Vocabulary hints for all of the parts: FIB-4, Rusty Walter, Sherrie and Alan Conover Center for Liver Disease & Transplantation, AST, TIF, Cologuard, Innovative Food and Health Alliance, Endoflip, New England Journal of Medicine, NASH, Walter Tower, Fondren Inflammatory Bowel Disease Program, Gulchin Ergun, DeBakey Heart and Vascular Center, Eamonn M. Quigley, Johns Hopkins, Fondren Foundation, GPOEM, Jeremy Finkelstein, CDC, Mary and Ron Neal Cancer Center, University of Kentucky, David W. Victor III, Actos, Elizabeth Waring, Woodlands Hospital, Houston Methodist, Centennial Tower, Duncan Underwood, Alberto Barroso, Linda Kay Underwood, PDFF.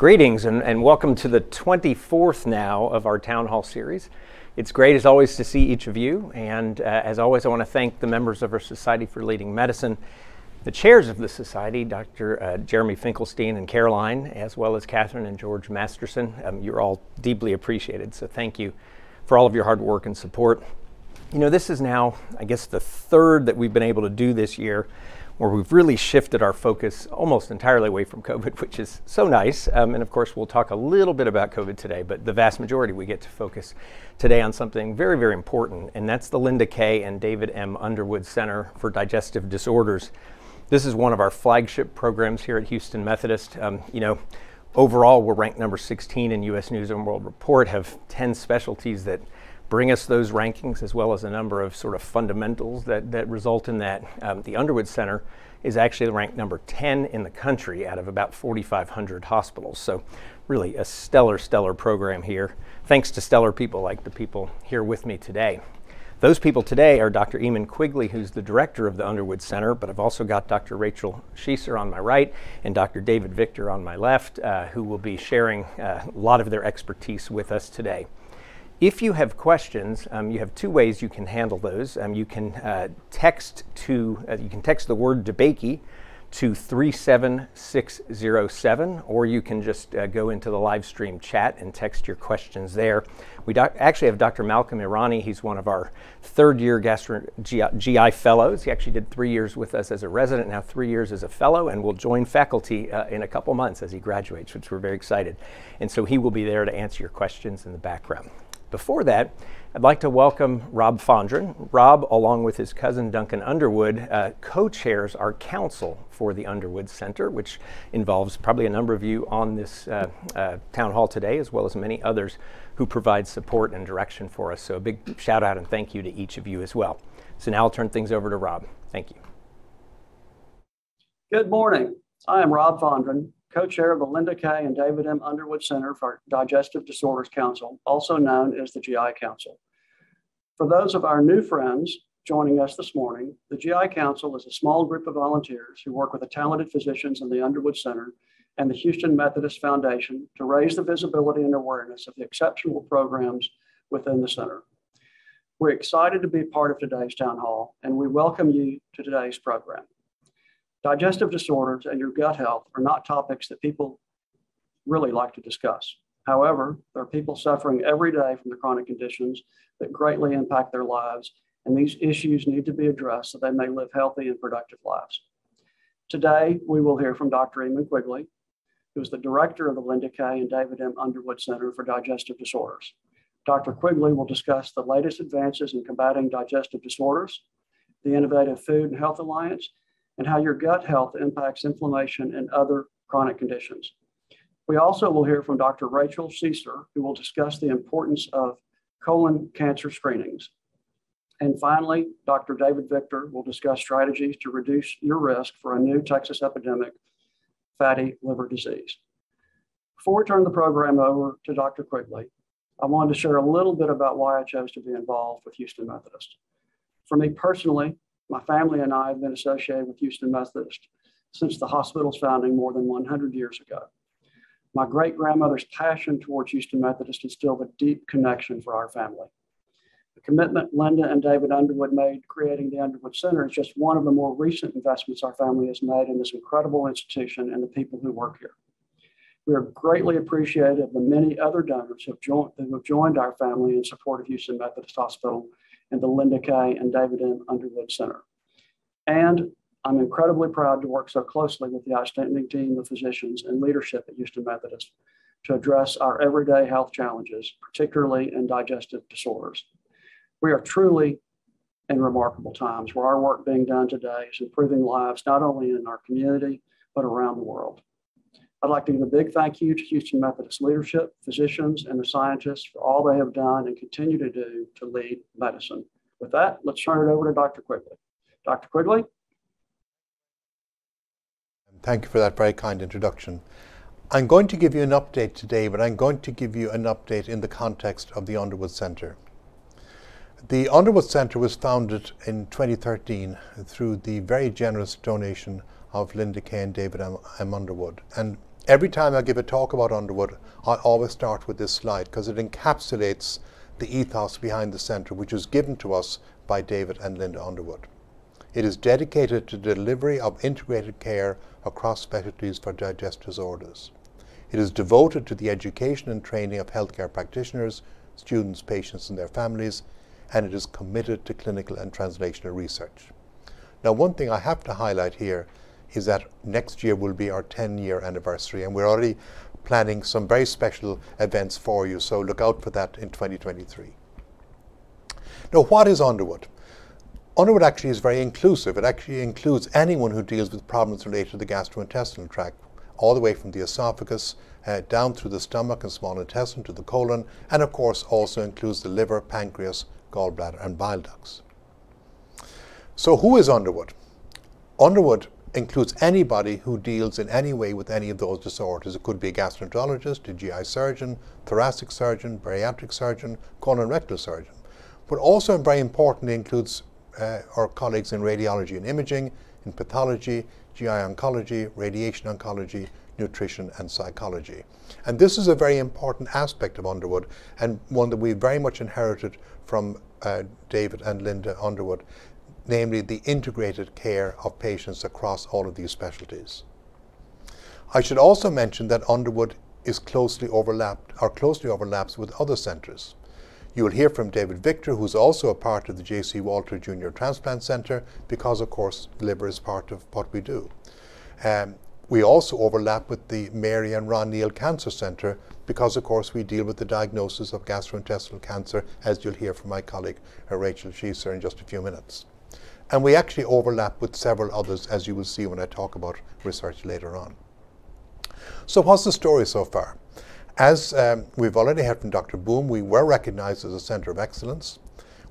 Greetings and welcome to the 24th now of our Town Hall series. It's great as always to see each of you, and as always I want to thank the members of our Society for Leading Medicine, the chairs of the Society, Dr. Jeremy Finkelstein and Caroline, as well as Catherine and George Masterson. You're all deeply appreciated, so thank you for all of your hard work and support. You know, this is now, I guess, the third that we've been able to do this year, where we've really shifted our focus almost entirely away from COVID, which is so nice. And of course, we'll talk a little bit about COVID today, but the vast majority we get to focus today on something very, very important, and that's the Linda Kay and David M. Underwood Center for Digestive Disorders. This is one of our flagship programs here at Houston Methodist. You know, overall, we're ranked number 16 in U.S. News and World Report, have 10 specialties that bring us those rankings, as well as a number of sort of fundamentals that result in that. The Underwood Center is actually ranked number 10 in the country out of about 4,500 hospitals. So really a stellar, stellar program here, thanks to stellar people like the people here with me today. Those people today are Dr. Eamonn Quigley, who's the director of the Underwood Center, but I've also got Dr. Rachel Schiesser on my right and Dr. David Victor on my left, who will be sharing a lot of their expertise with us today. If you have questions, you have two ways you can handle those. You can text the word DeBakey to 37607, or you can just go into the live stream chat and text your questions there. We actually have Dr. Malcolm Irani. He's one of our third-year GI fellows. He actually did 3 years with us as a resident, now 3 years as a fellow, and will join faculty in a couple months as he graduates, which we're very excited. And so he will be there to answer your questions in the background. Before that, I'd like to welcome Rob Fondren. Rob, along with his cousin Duncan Underwood, co-chairs our council for the Underwood Center, which involves probably a number of you on this town hall today, as well as many others who provide support and direction for us. So a big shout out and thank you to each of you as well. So now I'll turn things over to Rob. Thank you. Good morning. I am Rob Fondren, co-chair of the Linda Kay and David M. Underwood Center for Digestive Disorders Council, also known as the GI Council. For those of our new friends joining us this morning, the GI Council is a small group of volunteers who work with the talented physicians in the Underwood Center and the Houston Methodist Foundation to raise the visibility and awareness of the exceptional programs within the center. We're excited to be part of today's town hall, and we welcome you to today's program. Digestive disorders and your gut health are not topics that people really like to discuss. However, there are people suffering every day from the chronic conditions that greatly impact their lives, and these issues need to be addressed so they may live healthy and productive lives. Today, we will hear from Dr. Eamonn Quigley, who is the director of the Linda Kay and David M. Underwood Center for Digestive Disorders. Dr. Quigley will discuss the latest advances in combating digestive disorders, the Innovative Food and Health Alliance, and how your gut health impacts inflammation and other chronic conditions. We also will hear from Dr. Rachel Schiesser, who will discuss the importance of colon cancer screenings. And finally, Dr. David Victor will discuss strategies to reduce your risk for a new Texas epidemic, fatty liver disease. Before we turn the program over to Dr. Quigley, I wanted to share a little bit about why I chose to be involved with Houston Methodist. For me personally, my family and I have been associated with Houston Methodist since the hospital's founding more than 100 years ago. My great-grandmother's passion towards Houston Methodist instilled a deep connection for our family. The commitment Linda and David Underwood made creating the Underwood Center is just one of the more recent investments our family has made in this incredible institution and the people who work here. We are greatly appreciative of the many other donors who have joined our family in support of Houston Methodist Hospital and the Linda Kay and David M. Underwood Center. And I'm incredibly proud to work so closely with the outstanding team of physicians and leadership at Houston Methodist to address our everyday health challenges, particularly in digestive disorders. We are truly in remarkable times where our work being done today is improving lives, not only in our community, but around the world. I'd like to give a big thank you to Houston Methodist leadership, physicians, and the scientists for all they have done and continue to do to lead medicine. With that, let's turn it over to Dr. Quigley. Dr. Quigley. Thank you for that very kind introduction. I'm going to give you an update today, but I'm going to give you an update in the context of the Underwood Center. The Underwood Center was founded in 2013 through the very generous donation of Linda Kay and David M. Underwood. And Every time I give a talk about Underwood, I always start with this slide because it encapsulates the ethos behind the center, which was given to us by David and Linda Underwood. It is dedicated to the delivery of integrated care across specialties for digestive disorders. It is devoted to the education and training of healthcare practitioners, students, patients, and their families, and it is committed to clinical and translational research. Now, one thing I have to highlight here is that next year will be our 10-year anniversary, and we're already planning some very special events for you, so look out for that in 2023. Now, what is Underwood? Underwood actually is very inclusive. It actually includes anyone who deals with problems related to the gastrointestinal tract, all the way from the esophagus down through the stomach and small intestine to the colon, and of course also includes the liver, pancreas, gallbladder, and bile ducts. So who is Underwood? Underwood includes anybody who deals in any way with any of those disorders. It could be a gastroenterologist, a GI surgeon, thoracic surgeon, bariatric surgeon, colorectal surgeon. But also, and very importantly, includes our colleagues in radiology and imaging, in pathology, GI oncology, radiation oncology, nutrition, and psychology. And this is a very important aspect of Underwood, and one that we very much inherited from David and Linda Underwood, namely the integrated care of patients across all of these specialties. I should also mention that Underwood is closely overlaps with other centers. You will hear from David Victor, who's also a part of the J.C. Walter Junior Transplant Center, because of course liver is part of what we do. We also overlap with the Mary and Ron Neal Cancer Center because, of course, we deal with the diagnosis of gastrointestinal cancer, as you'll hear from my colleague Rachel Schiesser in just a few minutes. And we actually overlap with several others, as you will see when I talk about research later on. So what's the story so far? As we've already heard from Dr. Boom, we were recognized as a center of excellence.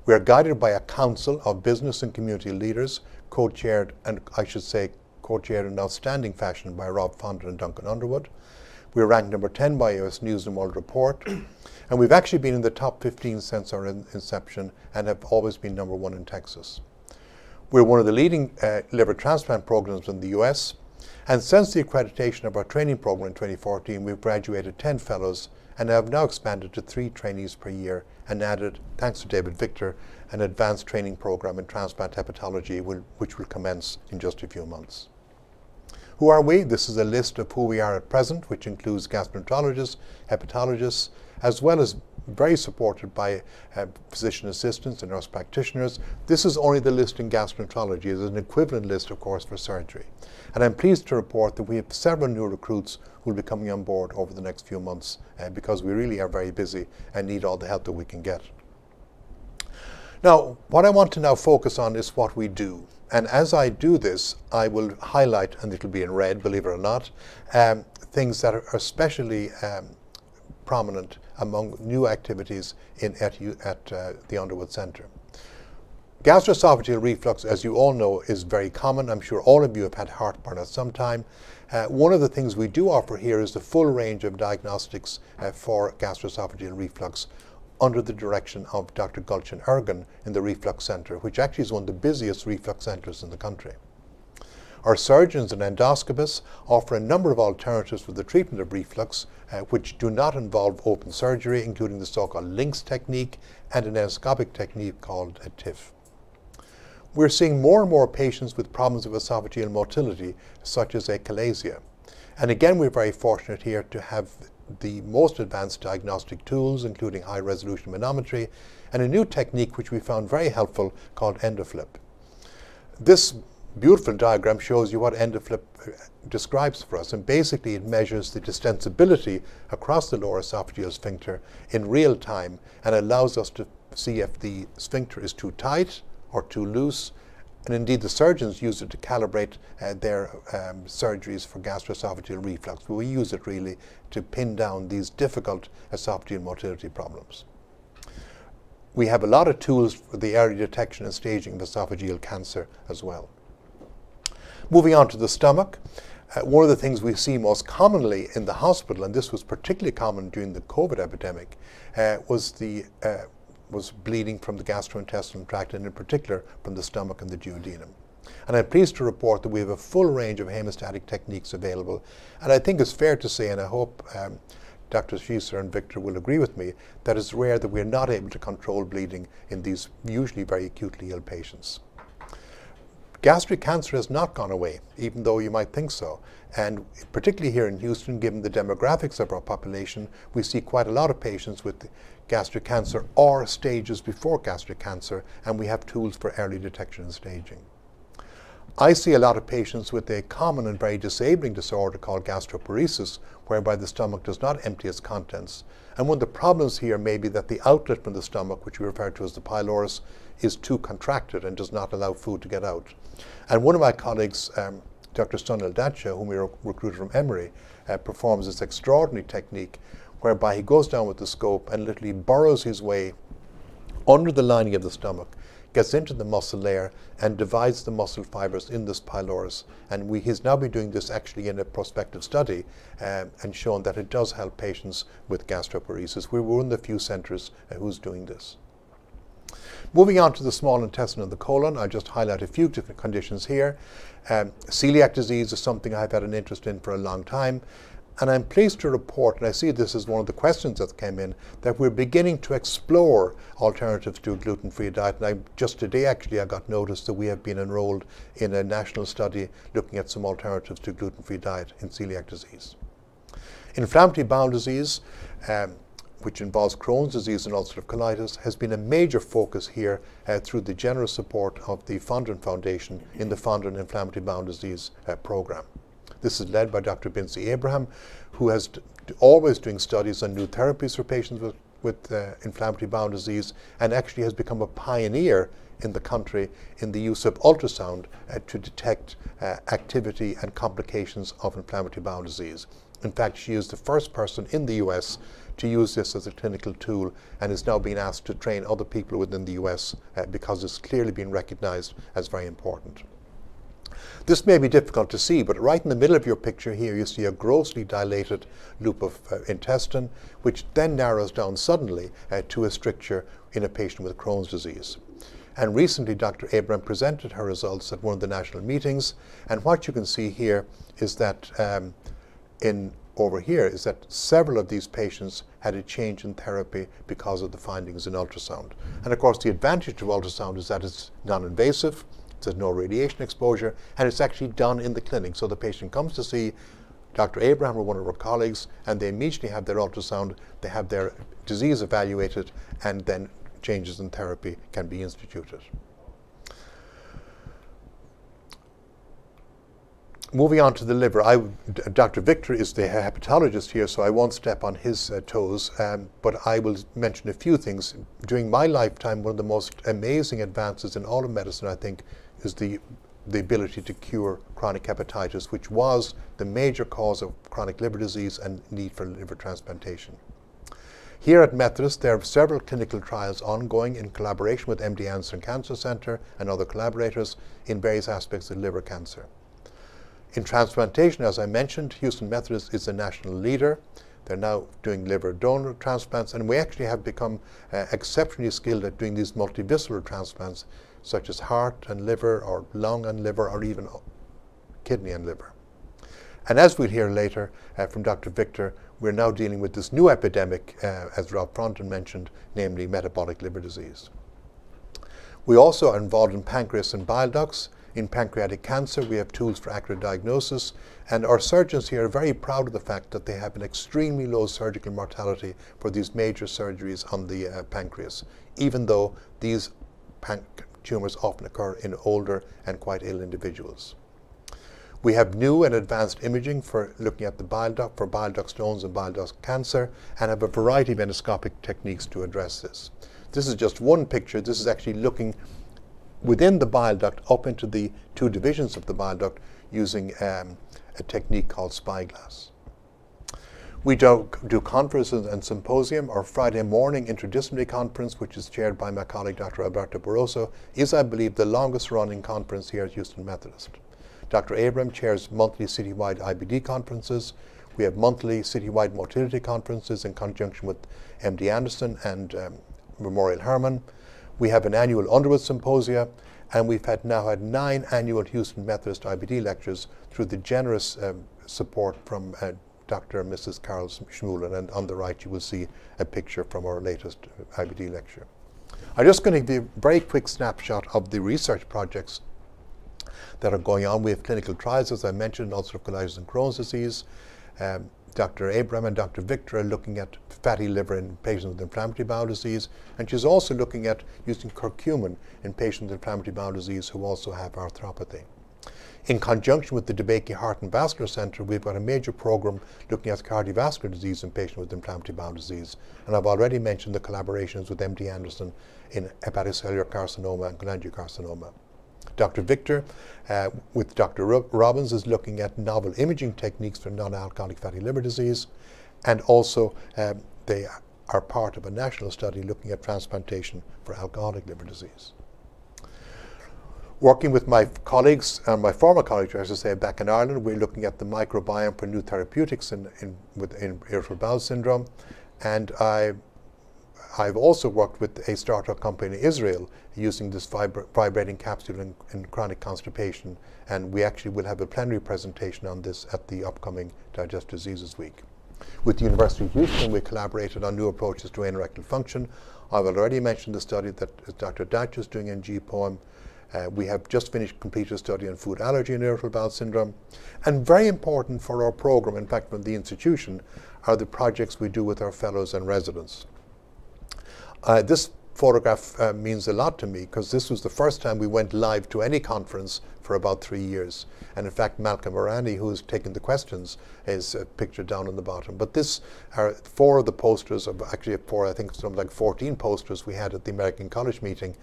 We are guided by a council of business and community leaders, co-chaired, and I should say, co-chaired in outstanding fashion by Rob Fondren and Duncan Underwood. We're ranked number 10 by U.S. News and World Report, and we've actually been in the top 15 since our inception and have always been number one in Texas. We're one of the leading liver transplant programs in the U.S., and since the accreditation of our training program in 2014, we've graduated 10 fellows and have now expanded to 3 trainees per year and added, thanks to David Victor, an advanced training program in transplant hepatology, which will commence in just a few months. Who are we? This is a list of who we are at present, which includes gastroenterologists, hepatologists, as well as very supported by physician assistants and nurse practitioners. This is only the list in gastroenterology. There's an equivalent list, of course, for surgery. And I'm pleased to report that we have several new recruits who will be coming on board over the next few months because we really are very busy and need all the help that we can get. Now, what I want to now focus on is what we do. And as I do this, I will highlight, and it will be in red, believe it or not, things that are especially prominent among new activities at the Underwood Center. Gastroesophageal reflux, as you all know, is very common. I'm sure all of you have had heartburn at some time. One of the things we do offer here is the full range of diagnostics for gastroesophageal reflux, under the direction of Dr. Gulchin Ergun in the Reflux Center, which actually is one of the busiest reflux centers in the country. Our surgeons and endoscopists offer a number of alternatives for the treatment of reflux, which do not involve open surgery, including the so-called LINX technique and an endoscopic technique called a TIF. We're seeing more and more patients with problems of esophageal motility, such as achalasia. And again, we're very fortunate here to have the most advanced diagnostic tools, including high-resolution manometry, and a new technique which we found very helpful called Endoflip. This beautiful diagram shows you what Endoflip describes for us, and basically it measures the distensibility across the lower esophageal sphincter in real time and allows us to see if the sphincter is too tight or too loose, and indeed the surgeons use it to calibrate their surgeries for gastroesophageal reflux. But we use it really to pin down these difficult esophageal motility problems. We have a lot of tools for the early detection and staging of esophageal cancer as well. Moving on to the stomach, one of the things we see most commonly in the hospital, and this was particularly common during the COVID epidemic, was bleeding from the gastrointestinal tract, and in particular from the stomach and the duodenum. And I'm pleased to report that we have a full range of hemostatic techniques available. And I think it's fair to say, and I hope Dr. Schiesser and Victor will agree with me, that it's rare that we're not able to control bleeding in these usually very acutely ill patients. Gastric cancer has not gone away, even though you might think so. And particularly here in Houston, given the demographics of our population, we see quite a lot of patients with gastric cancer or stages before gastric cancer, and we have tools for early detection and staging. I see a lot of patients with a common and very disabling disorder called gastroparesis, whereby the stomach does not empty its contents. And one of the problems here may be that the outlet from the stomach, which we refer to as the pylorus, is too contracted and does not allow food to get out. And one of my colleagues, Dr. Sunil Dacha, whom we recruited from Emory, performs this extraordinary technique whereby he goes down with the scope and literally burrows his way under the lining of the stomach, gets into the muscle layer and divides the muscle fibers in this pylorus. And he's now been doing this actually in a prospective study and shown that it does help patients with gastroparesis. We were one of the few centers who's doing this. Moving on to the small intestine and the colon, I'll just highlight a few different conditions here. Celiac disease is something I've had an interest in for a long time. And I'm pleased to report, and I see this as one of the questions that came in, that we're beginning to explore alternatives to a gluten-free diet. And just today, actually, I got notice that we have been enrolled in a national study looking at some alternatives to gluten-free diet in celiac disease. Inflammatory bowel disease, which involves Crohn's disease and ulcerative colitis, has been a major focus here through the generous support of the Fondren Foundation in the Fondren Inflammatory Bowel Disease program. This is led by Dr. Bincy Abraham, who has always doing studies on new therapies for patients with inflammatory bowel disease, and actually has become a pioneer in the country in the use of ultrasound to detect activity and complications of inflammatory bowel disease. In fact, she is the first person in the U.S. to use this as a clinical tool and is now being asked to train other people within the U.S. Because it's clearly been recognized as very important. This may be difficult to see, but right in the middle of your picture here, you see a grossly dilated loop of intestine, which then narrows down suddenly to a stricture in a patient with Crohn's disease. And recently, Dr. Abraham presented her results at one of the national meetings. And what you can see here is that several of these patients had a change in therapy because of the findings in ultrasound. And of course, the advantage of ultrasound is that it's non-invasive. There's no radiation exposure, and it's actually done in the clinic. So the patient comes to see Dr. Abraham or one of her colleagues, and they immediately have their ultrasound, they have their disease evaluated, and then changes in therapy can be instituted. Moving on to the liver, Dr. Victor is the hepatologist here, so I won't step on his toes, but I will mention a few things. During my lifetime, one of the most amazing advances in all of medicine, I think, is the ability to cure chronic hepatitis, which was the major cause of chronic liver disease and need for liver transplantation. Here at Methodist, there are several clinical trials ongoing in collaboration with MD Anderson Cancer Center and other collaborators in various aspects of liver cancer. In transplantation, as I mentioned, Houston Methodist is a national leader. They're now doing liver donor transplants, and we actually have become exceptionally skilled at doing these multivisceral transplants, such as heart and liver, or lung and liver, or even kidney and liver. And as we'll hear later from Dr. Victor, we're now dealing with this new epidemic, as Rob Fondren mentioned, namely metabolic liver disease. We also are involved in pancreas and bile ducts. In pancreatic cancer, we have tools for accurate diagnosis, and our surgeons here are very proud of the fact that they have an extremely low surgical mortality for these major surgeries on the pancreas, even though these tumors often occur in older and quite ill individuals. We have new and advanced imaging for looking at the bile duct, for bile duct stones and bile duct cancer, and have a variety of endoscopic techniques to address this. This is just one picture. This is actually looking within the bile duct up into the two divisions of the bile duct using a technique called spyglass. We do conferences and symposium. Our Friday morning interdisciplinary conference, which is chaired by my colleague Dr. Alberto Barroso, is, I believe, the longest running conference here at Houston Methodist. Dr. Abraham chairs monthly citywide IBD conferences. We have monthly citywide motility conferences in conjunction with MD Anderson and Memorial Hermann. We have an annual Underwood Symposia, And we've had now had 9 annual Houston Methodist IBD lectures through the generous support from Dr. and Mrs. Carol Schmulin. And on the right, you will see a picture from our latest IBD lecture. I'm just going to give you a very quick snapshot of the research projects that are going on. We have clinical trials, as I mentioned, ulcerative colitis and Crohn's disease. Dr. Abraham and Dr. Victor are looking at fatty liver in patients with inflammatory bowel disease, and she's also looking at using curcumin in patients with inflammatory bowel disease who also have arthropathy. In conjunction with the DeBakey Heart and Vascular Center, we've got a major program looking at cardiovascular disease in patients with inflammatory bowel disease. And I've already mentioned the collaborations with MD Anderson in hepatocellular carcinoma and cholangiocarcinoma. Dr. Victor, with Dr. Robbins, is looking at novel imaging techniques for non-alcoholic fatty liver disease, and also they are part of a national study looking at transplantation for alcoholic liver disease. Working with my colleagues, my former colleagues, I should say, back in Ireland, we're looking at the microbiome for new therapeutics in irritable bowel syndrome, and I've also worked with a startup company in Israel using this vibrating capsule in chronic constipation, and we actually will have a plenary presentation on this at the upcoming Digestive Diseases Week. With the University of Houston, we collaborated on new approaches to anal rectal function. I've already mentioned the study that Dr. Datch is doing in GPOEM. We have just completed a study on food allergy and irritable bowel syndrome. And very important for our program, in fact from the institution, are the projects we do with our fellows and residents. This photograph means a lot to me because this was the first time we went live to any conference for about 3 years. And in fact, Malcolm Irani, who's taking the questions, is pictured down on the bottom. But this are 4 of the posters, of actually 4, I think something like 14 posters we had at the American College meeting.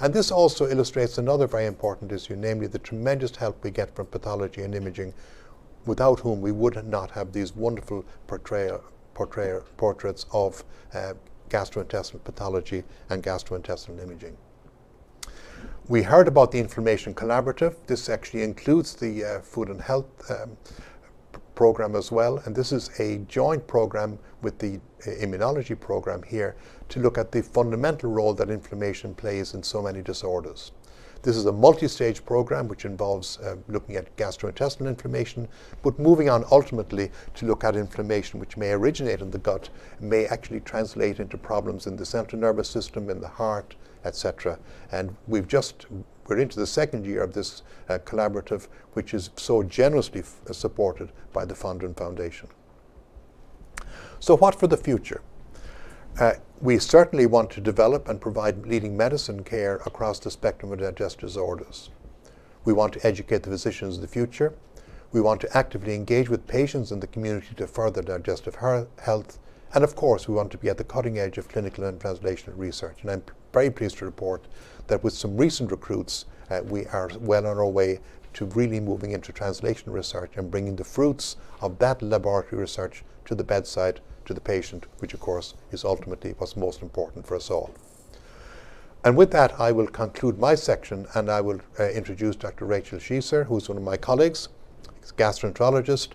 And this also illustrates another very important issue, namely the tremendous help we get from pathology and imaging, without whom we would not have these wonderful portraits of gastrointestinal pathology and gastrointestinal imaging. We heard about the Inflammation Collaborative. This actually includes the Food and Health program as well, and this is a joint program with the immunology program here to look at the fundamental role that inflammation plays in so many disorders. This is a multi-stage program which involves looking at gastrointestinal inflammation, but moving on ultimately to look at inflammation which may originate in the gut, may actually translate into problems in the central nervous system, in the heart, etc. And we're into the 2nd year of this collaborative, which is so generously supported by the Fondren Foundation. So what for the future? We certainly want to develop and provide leading medicine care across the spectrum of digestive disorders. We want to educate the physicians of the future. We want to actively engage with patients in the community to further digestive health. And of course, we want to be at the cutting edge of clinical and translational research. And I'm very pleased to report that with some recent recruits, we are well on our way to really moving into translational research and bringing the fruits of that laboratory research to the bedside, to the patient, which of course is ultimately what's most important for us all. And with that, I will conclude my section, and I will introduce Dr. Rachel Schiesser, who's one of my colleagues, a gastroenterologist,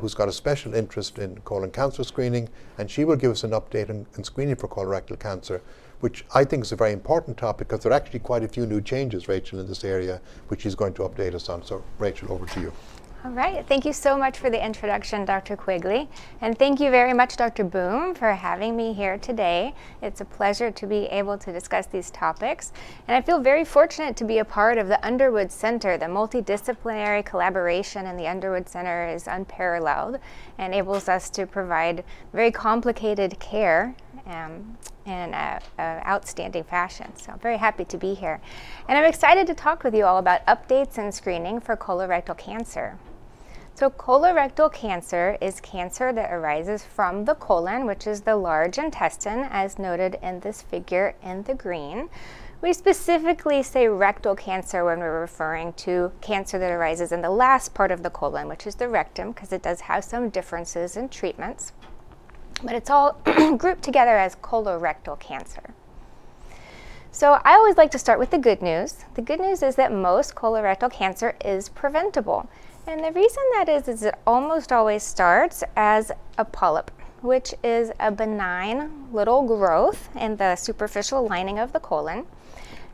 who's got a special interest in colon cancer screening, and she will give us an update on screening for colorectal cancer, which I think is a very important topic because there are actually quite a few new changes, Rachel, in this area, which she's going to update us on. So Rachel, over to you. All right, thank you so much for the introduction, Dr. Quigley, and thank you very much, Dr. Boom, for having me here today. It's a pleasure to be able to discuss these topics, and I feel very fortunate to be a part of the Underwood Center. The multidisciplinary collaboration in the Underwood Center is unparalleled and enables us to provide very complicated care in an outstanding fashion. So I'm very happy to be here. And I'm excited to talk with you all about updates and screening for colorectal cancer. So colorectal cancer is cancer that arises from the colon, which is the large intestine, as noted in this figure in the green. We specifically say rectal cancer when we're referring to cancer that arises in the last part of the colon, which is the rectum, because it does have some differences in treatments. But it's all grouped together as colorectal cancer. So I always like to start with the good news. The good news is that most colorectal cancer is preventable. And the reason that is it almost always starts as a polyp, which is a benign little growth in the superficial lining of the colon.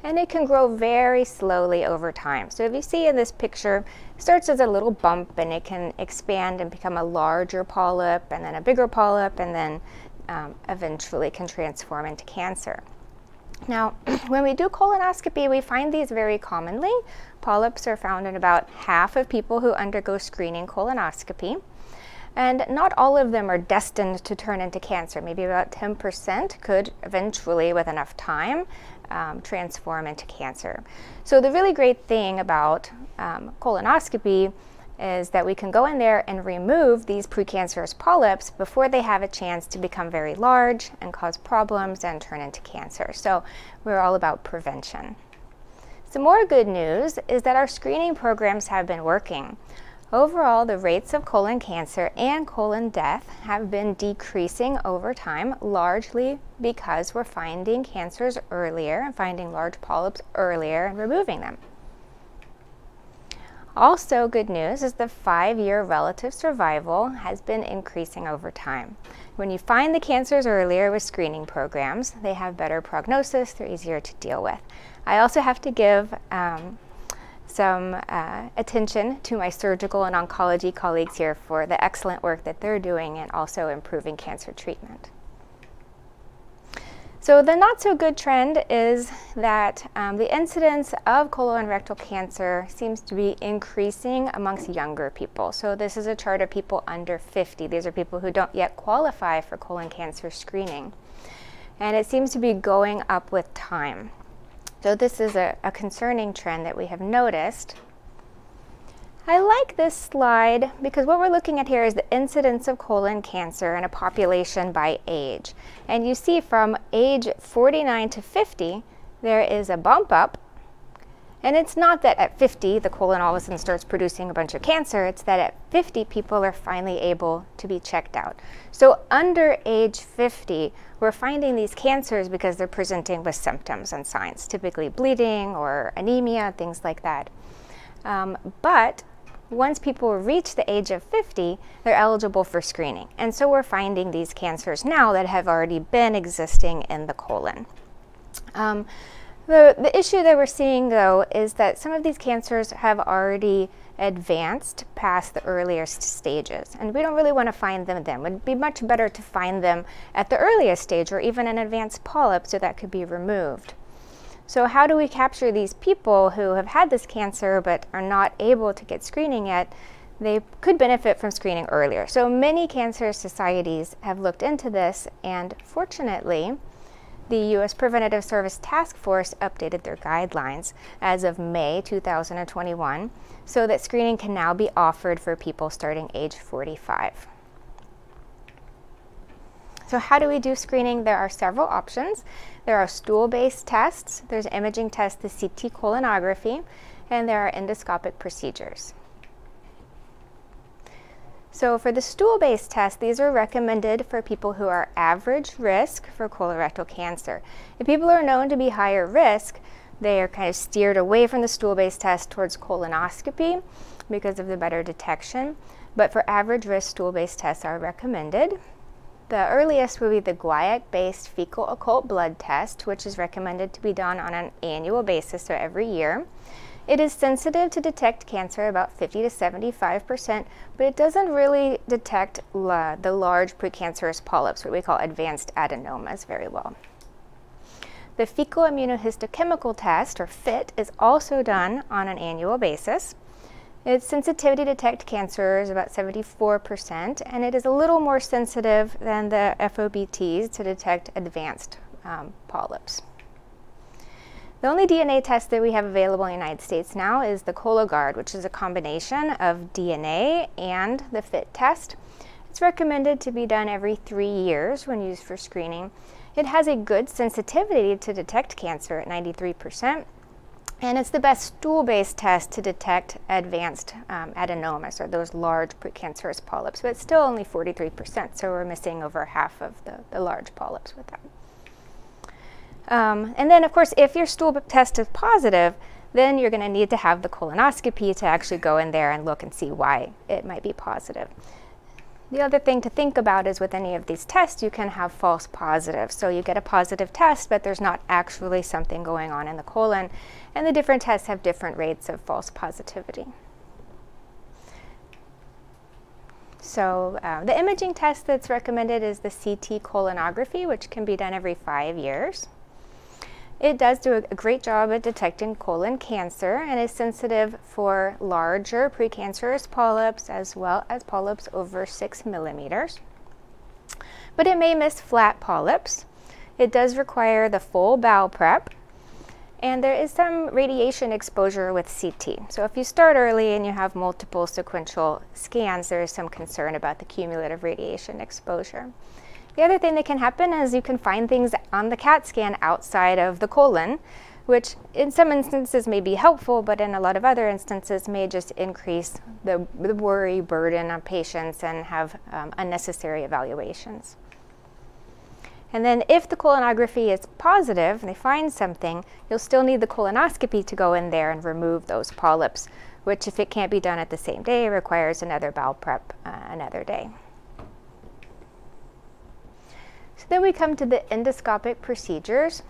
and it can grow very slowly over time. So if you see in this picture, it starts as a little bump and it can expand and become a larger polyp and then a bigger polyp and then eventually can transform into cancer. Now, when we do colonoscopy, we find these very commonly. Polyps are found in about half of people who undergo screening colonoscopy. And not all of them are destined to turn into cancer. Maybe about 10% could eventually, with enough time, transform into cancer. So the really great thing about colonoscopy is that we can go in there and remove these precancerous polyps before they have a chance to become very large and cause problems and turn into cancer. So we're all about prevention. Some more good news is that our screening programs have been working. Overall, the rates of colon cancer and colon death have been decreasing over time, largely because we're finding cancers earlier and finding large polyps earlier and removing them. Also good news is the 5-year relative survival has been increasing over time. When you find the cancers earlier with screening programs, they have better prognosis, they're easier to deal with. I also have to give some attention to my surgical and oncology colleagues here for the excellent work that they're doing and also improving cancer treatment. So the not so good trend is that the incidence of colorectal cancer seems to be increasing amongst younger people. So this is a chart of people under 50. These are people who don't yet qualify for colon cancer screening. And it seems to be going up with time. So this is a concerning trend that we have noticed. I like this slide because what we're looking at here is the incidence of colon cancer in a population by age. And you see from age 49 to 50, there is a bump up. And it's not that at 50, the colon all of a sudden starts producing a bunch of cancer. It's that at 50, people are finally able to be checked out. So under age 50, we're finding these cancers because they're presenting with symptoms and signs, typically bleeding or anemia, things like that. But once people reach the age of 50, they're eligible for screening. And so we're finding these cancers now that have already been existing in the colon. The issue that we're seeing, though, is that some of these cancers have already advanced past the earliest stages, and we don't really want to find them then. It would be much better to find them at the earliest stage or even an advanced polyp so that could be removed. So how do we capture these people who have had this cancer but are not able to get screening yet? They could benefit from screening earlier. So many cancer societies have looked into this, and fortunately, the U.S. Preventative Service Task Force updated their guidelines as of May 2021 so that screening can now be offered for people starting age 45. So how do we do screening? There are several options. There are stool-based tests, there's imaging tests, the CT colonography, and there are endoscopic procedures. So for the stool-based test, these are recommended for people who are average risk for colorectal cancer. If people are known to be higher risk, they are kind of steered away from the stool-based test towards colonoscopy because of the better detection. But for average risk, stool-based tests are recommended. The earliest would be the guaiac-based fecal occult blood test, which is recommended to be done on an annual basis, so every year. It is sensitive to detect cancer, about 50 to 75%, but it doesn't really detect the large precancerous polyps, what we call advanced adenomas, very well. The fecal immunohistochemical test, or FIT, is also done on an annual basis. Its sensitivity to detect cancer is about 74%, and it is a little more sensitive than the FOBTs to detect advanced polyps. The only DNA test that we have available in the United States now is the Cologuard, which is a combination of DNA and the FIT test. It's recommended to be done every 3 years when used for screening. It has a good sensitivity to detect cancer at 93%, and it's the best stool-based test to detect advanced adenomas, or those large precancerous polyps, but it's still only 43%, so we're missing over half of the large polyps with that. And then, of course, if your stool test is positive, then you're going to need to have the colonoscopy to actually go in there and look and see why it might be positive. The other thing to think about is with any of these tests, you can have false positives. So you get a positive test, but there's not actually something going on in the colon, and the different tests have different rates of false positivity. So the imaging test that's recommended is the CT colonography, which can be done every 5 years. It does do a great job at detecting colon cancer and is sensitive for larger precancerous polyps as well as polyps over 6 millimeters. But it may miss flat polyps. It does require the full bowel prep, and there is some radiation exposure with CT. So if you start early and you have multiple sequential scans, there is some concern about the cumulative radiation exposure. The other thing that can happen is you can find things on the CAT scan outside of the colon, which in some instances may be helpful, but in a lot of other instances may just increase the worry burden on patients and have unnecessary evaluations. And then if the colonography is positive and they find something, you'll still need the colonoscopy to go in there and remove those polyps, which if it can't be done at the same day, requires another bowel prep another day. So then we come to the endoscopic procedures.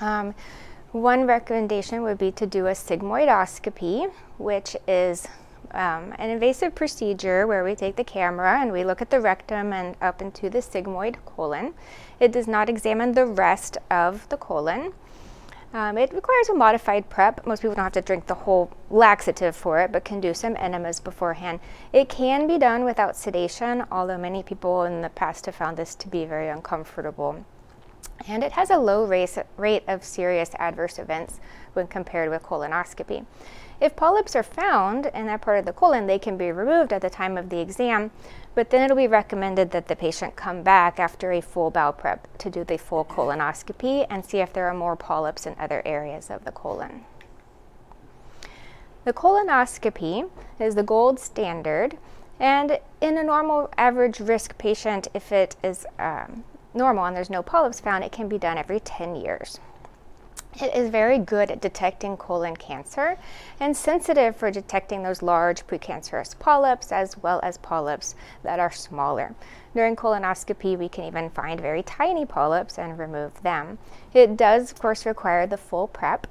One recommendation would be to do a sigmoidoscopy, which is an invasive procedure where we take the camera and we look at the rectum and up into the sigmoid colon. It does not examine the rest of the colon. It requires a modified prep. Most people don't have to drink the whole laxative for it, but can do some enemas beforehand. It can be done without sedation, although many people in the past have found this to be very uncomfortable. And it has a low rate of serious adverse events when compared with colonoscopy. If polyps are found in that part of the colon, they can be removed at the time of the exam, but then it'll be recommended that the patient come back after a full bowel prep to do the full colonoscopy and see if there are more polyps in other areas of the colon. The colonoscopy is the gold standard, and in a normal average risk patient, if it is normal and there's no polyps found, it can be done every 10 years. It is very good at detecting colon cancer and sensitive for detecting those large precancerous polyps as well as polyps that are smaller. During colonoscopy, we can even find very tiny polyps and remove them. It does, of course, require the full prep,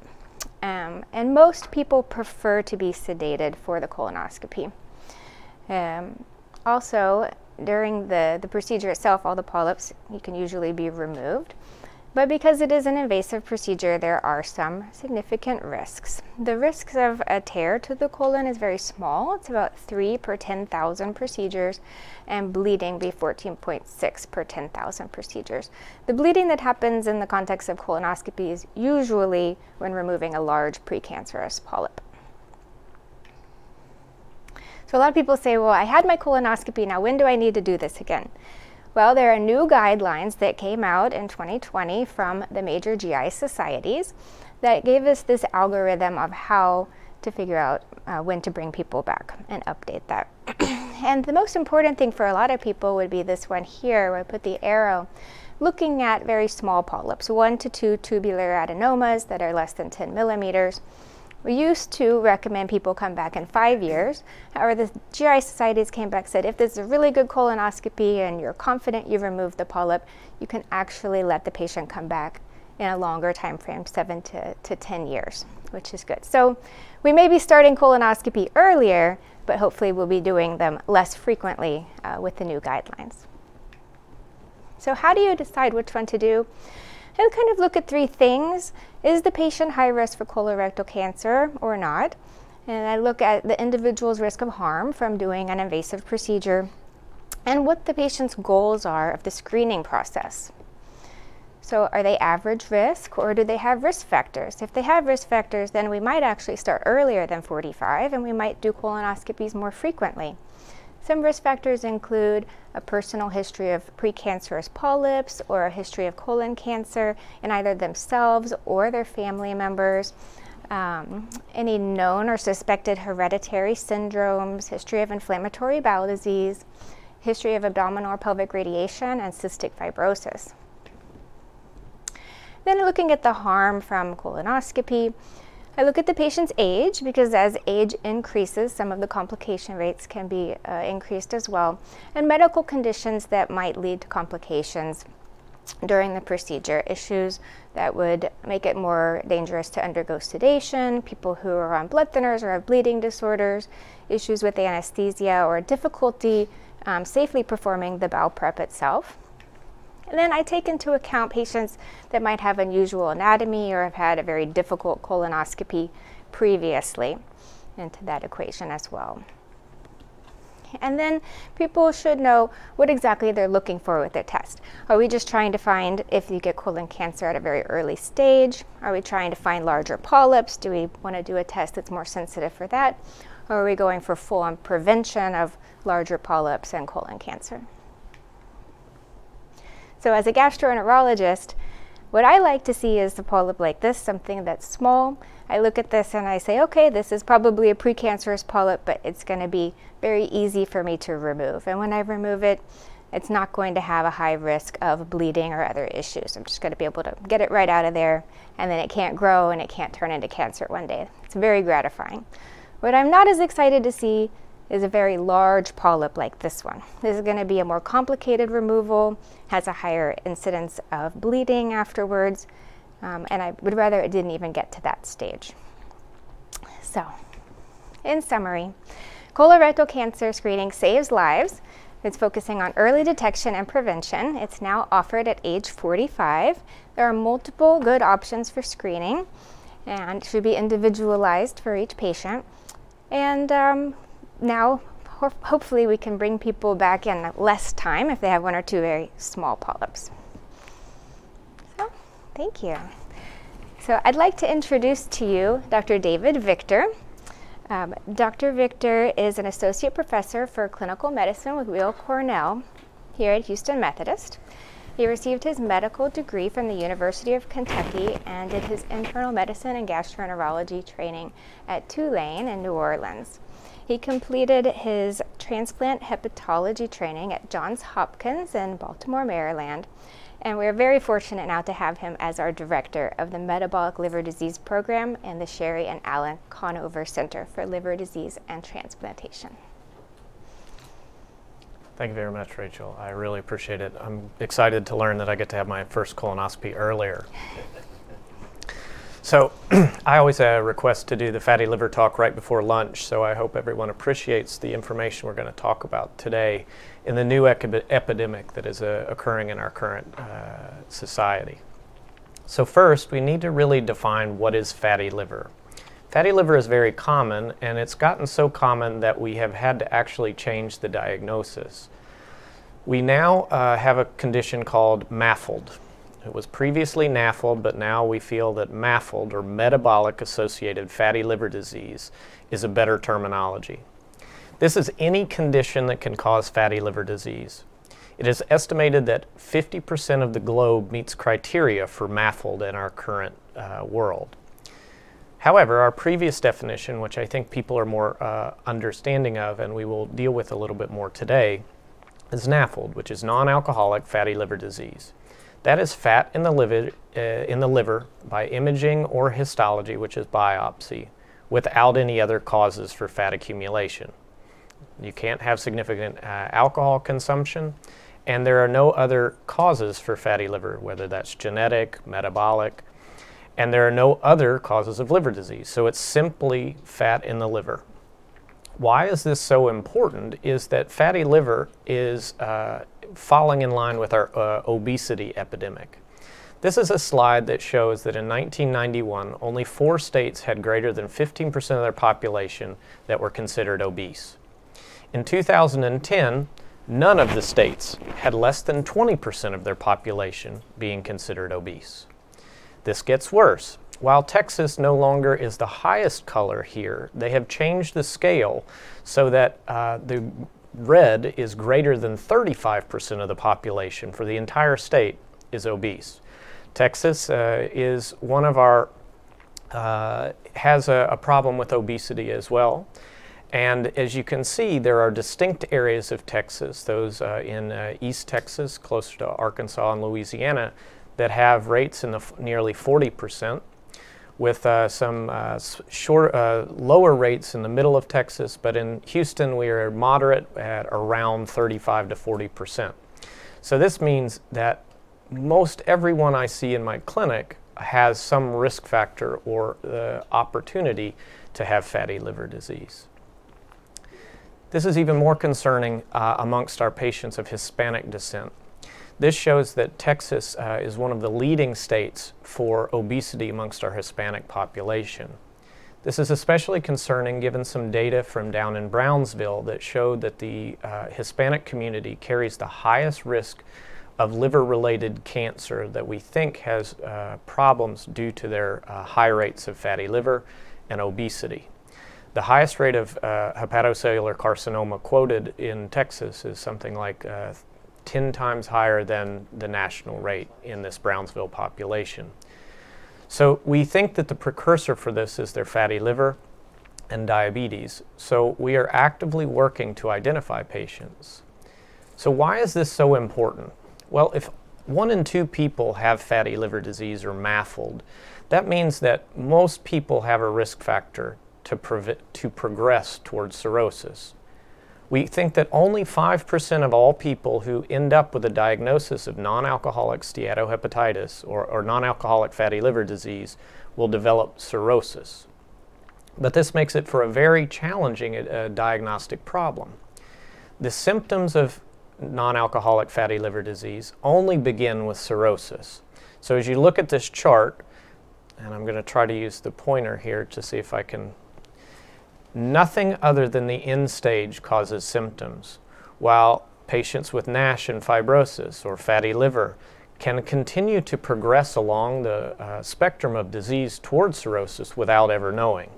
and most people prefer to be sedated for the colonoscopy. Also, during the procedure itself, all the polyps can usually be removed. But because it is an invasive procedure, there are some significant risks. The risks of a tear to the colon is very small. It's about 3 per 10,000 procedures, and bleeding be 14.6 per 10,000 procedures. The bleeding that happens in the context of colonoscopy is usually when removing a large precancerous polyp. So a lot of people say, well, I had my colonoscopy, now when do I need to do this again? Well, there are new guidelines that came out in 2020 from the major GI societies that gave us this algorithm of how to figure out when to bring people back and update that. And the most important thing for a lot of people would be this one here, where I put the arrow, looking at very small polyps, 1 to 2 tubular adenomas that are less than 10 millimeters. We used to recommend people come back in 5 years. However, the GI societies came back and said, if there's a really good colonoscopy and you're confident you removed the polyp, you can actually let the patient come back in a longer time frame, 7 to 10 years, which is good. So we may be starting colonoscopy earlier, but hopefully we'll be doing them less frequently with the new guidelines. So how do you decide which one to do? I'll kind of look at three things. Is the patient high risk for colorectal cancer or not? And I look at the individual's risk of harm from doing an invasive procedure and what the patient's goals are of the screening process. So are they average risk, or do they have risk factors? If they have risk factors, then we might actually start earlier than 45, and we might do colonoscopies more frequently. Some risk factors include a personal history of precancerous polyps or a history of colon cancer in either themselves or their family members, any known or suspected hereditary syndromes, history of inflammatory bowel disease, history of abdominal or pelvic radiation, and cystic fibrosis. Then looking at the harm from colonoscopy, I look at the patient's age, because as age increases, some of the complication rates can be increased as well, and medical conditions that might lead to complications during the procedure, issues that would make it more dangerous to undergo sedation, people who are on blood thinners or have bleeding disorders, issues with anesthesia, or difficulty safely performing the bowel prep itself. And then I take into account patients that might have unusual anatomy or have had a very difficult colonoscopy previously into that equation as well. And then people should know what exactly they're looking for with their test. Are we just trying to find if you get colon cancer at a very early stage? Are we trying to find larger polyps? Do we want to do a test that's more sensitive for that? Or are we going for full-on prevention of larger polyps and colon cancer? So as a gastroenterologist, what I like to see is the polyp like this, something that's small. I look at this and I say, okay, this is probably a precancerous polyp, but it's going to be very easy for me to remove. And when I remove it, it's not going to have a high risk of bleeding or other issues. I'm just going to be able to get it right out of there, and then it can't grow and it can't turn into cancer one day. It's very gratifying. What I'm not as excited to see is a very large polyp like this one. This is going to be a more complicated removal, has a higher incidence of bleeding afterwards, and I would rather it didn't even get to that stage. So, in summary, colorectal cancer screening saves lives. It's focusing on early detection and prevention. It's now offered at age 45. There are multiple good options for screening, and it should be individualized for each patient. And now, hopefully we can bring people back in less time if they have one or two very small polyps. So, thank you. So I'd like to introduce to you Dr. David Victor. Dr. Victor is an associate professor for clinical medicine with Weill Cornell here at Houston Methodist. He received his medical degree from the University of Kentucky and did his internal medicine and gastroenterology training at Tulane in New Orleans. He completed his transplant hepatology training at Johns Hopkins in Baltimore, Maryland, and we're very fortunate now to have him as our director of the Metabolic Liver Disease Program and the Sherry and Alan Conover Center for Liver Disease and Transplantation. Thank you very much, Rachel. I really appreciate it. I'm excited to learn that I get to have my first colonoscopy earlier. So I always request to do the fatty liver talk right before lunch, so I hope everyone appreciates the information we're going to talk about today in the new epidemic that is occurring in our current society. So first, we need to really define what is fatty liver. Fatty liver is very common, and it's gotten so common that we have had to actually change the diagnosis. We now have a condition called MAFLD. It was previously NAFLD, but now we feel that MAFLD, or metabolic associated fatty liver disease, is a better terminology. This is any condition that can cause fatty liver disease. It is estimated that 50% of the globe meets criteria for MAFLD in our current world. However, our previous definition, which I think people are more understanding of and we will deal with a little bit more today, is NAFLD, which is non-alcoholic fatty liver disease. That is fat in the liver by imaging or histology, which is biopsy, without any other causes for fat accumulation. You can't have significant alcohol consumption, and there are no other causes for fatty liver, whether that's genetic, metabolic, and there are no other causes of liver disease. So it's simply fat in the liver. Why is this so important is that fatty liver is falling in line with our obesity epidemic. This is a slide that shows that in 1991, only 4 states had greater than 15% of their population that were considered obese. In 2010, none of the states had less than 20% of their population being considered obese. This gets worse. While Texas no longer is the highest color here, they have changed the scale so that the red is greater than 35% of the population for the entire state is obese. Texas is one of our, has a problem with obesity as well. And as you can see, there are distinct areas of Texas, those in East Texas, closer to Arkansas and Louisiana, that have rates in the nearly 40%. with some lower rates in the middle of Texas, but in Houston we are moderate at around 35% to 40%. So this means that most everyone I see in my clinic has some risk factor or opportunity to have fatty liver disease. This is even more concerning amongst our patients of Hispanic descent. This shows that Texas is one of the leading states for obesity amongst our Hispanic population. This is especially concerning given some data from down in Brownsville that showed that the Hispanic community carries the highest risk of liver-related cancer that we think has problems due to their high rates of fatty liver and obesity. The highest rate of hepatocellular carcinoma quoted in Texas is something like 10 times higher than the national rate in this Brownsville population. So we think that the precursor for this is their fatty liver and diabetes. So we are actively working to identify patients. So why is this so important? Well, if 1 in 2 people have fatty liver disease or MAFLD, that means that most people have a risk factor to progress towards cirrhosis. We think that only 5% of all people who end up with a diagnosis of non-alcoholic steatohepatitis or non-alcoholic fatty liver disease will develop cirrhosis. But this makes it for a very challenging diagnostic problem. The symptoms of non-alcoholic fatty liver disease only begin with cirrhosis. So as you look at this chart, and I'm going to try to use the pointer here to see if I can. Nothing other than the end stage causes symptoms, while patients with NASH and fibrosis or fatty liver can continue to progress along the spectrum of disease towards cirrhosis without ever knowing.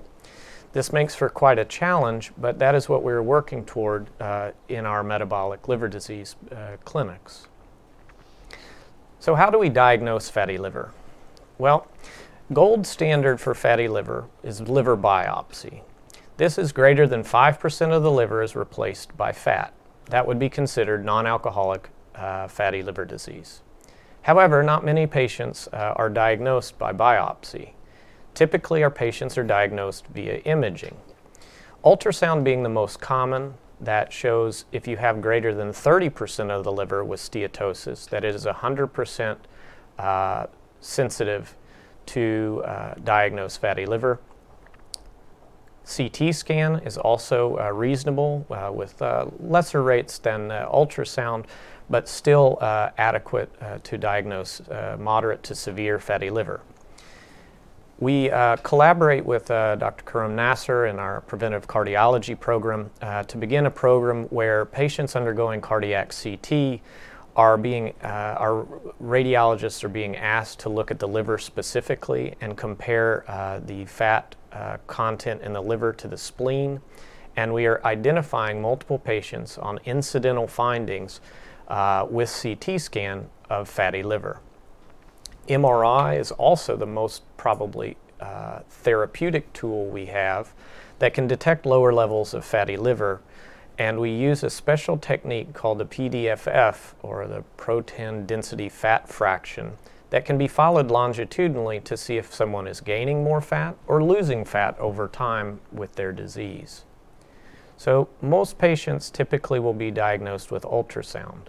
This makes for quite a challenge, but that is what we're working toward in our metabolic liver disease clinics. So how do we diagnose fatty liver? Well, gold standard for fatty liver is liver biopsy. This is greater than 5% of the liver is replaced by fat. That would be considered non-alcoholic fatty liver disease. However, not many patients are diagnosed by biopsy. Typically, our patients are diagnosed via imaging. Ultrasound being the most common, that shows if you have greater than 30% of the liver with steatosis, that it is 100% sensitive to diagnose fatty liver. CT scan is also reasonable with lesser rates than ultrasound, but still adequate to diagnose moderate to severe fatty liver. We collaborate with Dr. Karim Nasser in our preventive cardiology program to begin a program where patients undergoing cardiac CT our radiologists are being asked to look at the liver specifically and compare the fat content in the liver to the spleen. And we are identifying multiple patients on incidental findings with CT scan of fatty liver. MRI is also the most probably therapeutic tool we have that can detect lower levels of fatty liver. And we use a special technique called the PDFF, or the protein density fat fraction, that can be followed longitudinally to see if someone is gaining more fat or losing fat over time with their disease. So most patients typically will be diagnosed with ultrasound.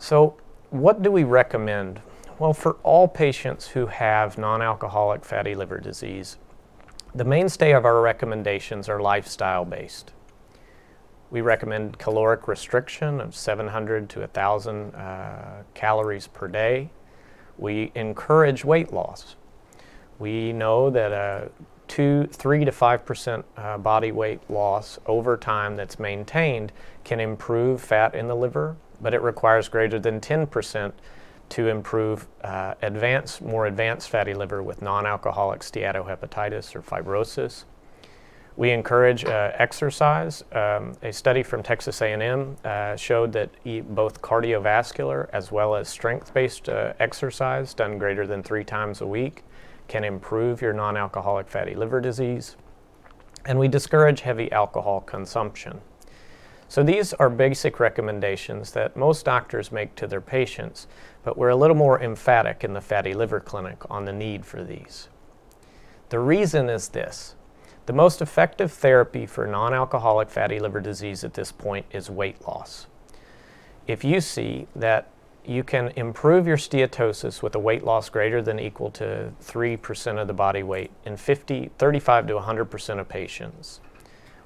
So what do we recommend? Well, for all patients who have non-alcoholic fatty liver disease, the mainstay of our recommendations are lifestyle-based. We recommend caloric restriction of 700 to 1,000 calories per day. We encourage weight loss. We know that a 3 to 5% body weight loss over time that's maintained can improve fat in the liver, but it requires greater than 10% to improve more advanced fatty liver with non-alcoholic steatohepatitis or fibrosis. We encourage exercise. A study from Texas A&M showed that both cardiovascular as well as strength-based exercise done greater than 3 times a week can improve your non-alcoholic fatty liver disease. And we discourage heavy alcohol consumption. So these are basic recommendations that most doctors make to their patients, but we're a little more emphatic in the fatty liver clinic on the need for these. The reason is this. The most effective therapy for non-alcoholic fatty liver disease at this point is weight loss. If you see that you can improve your steatosis with a weight loss greater than or equal to 3% of the body weight in 35 to 100% of patients,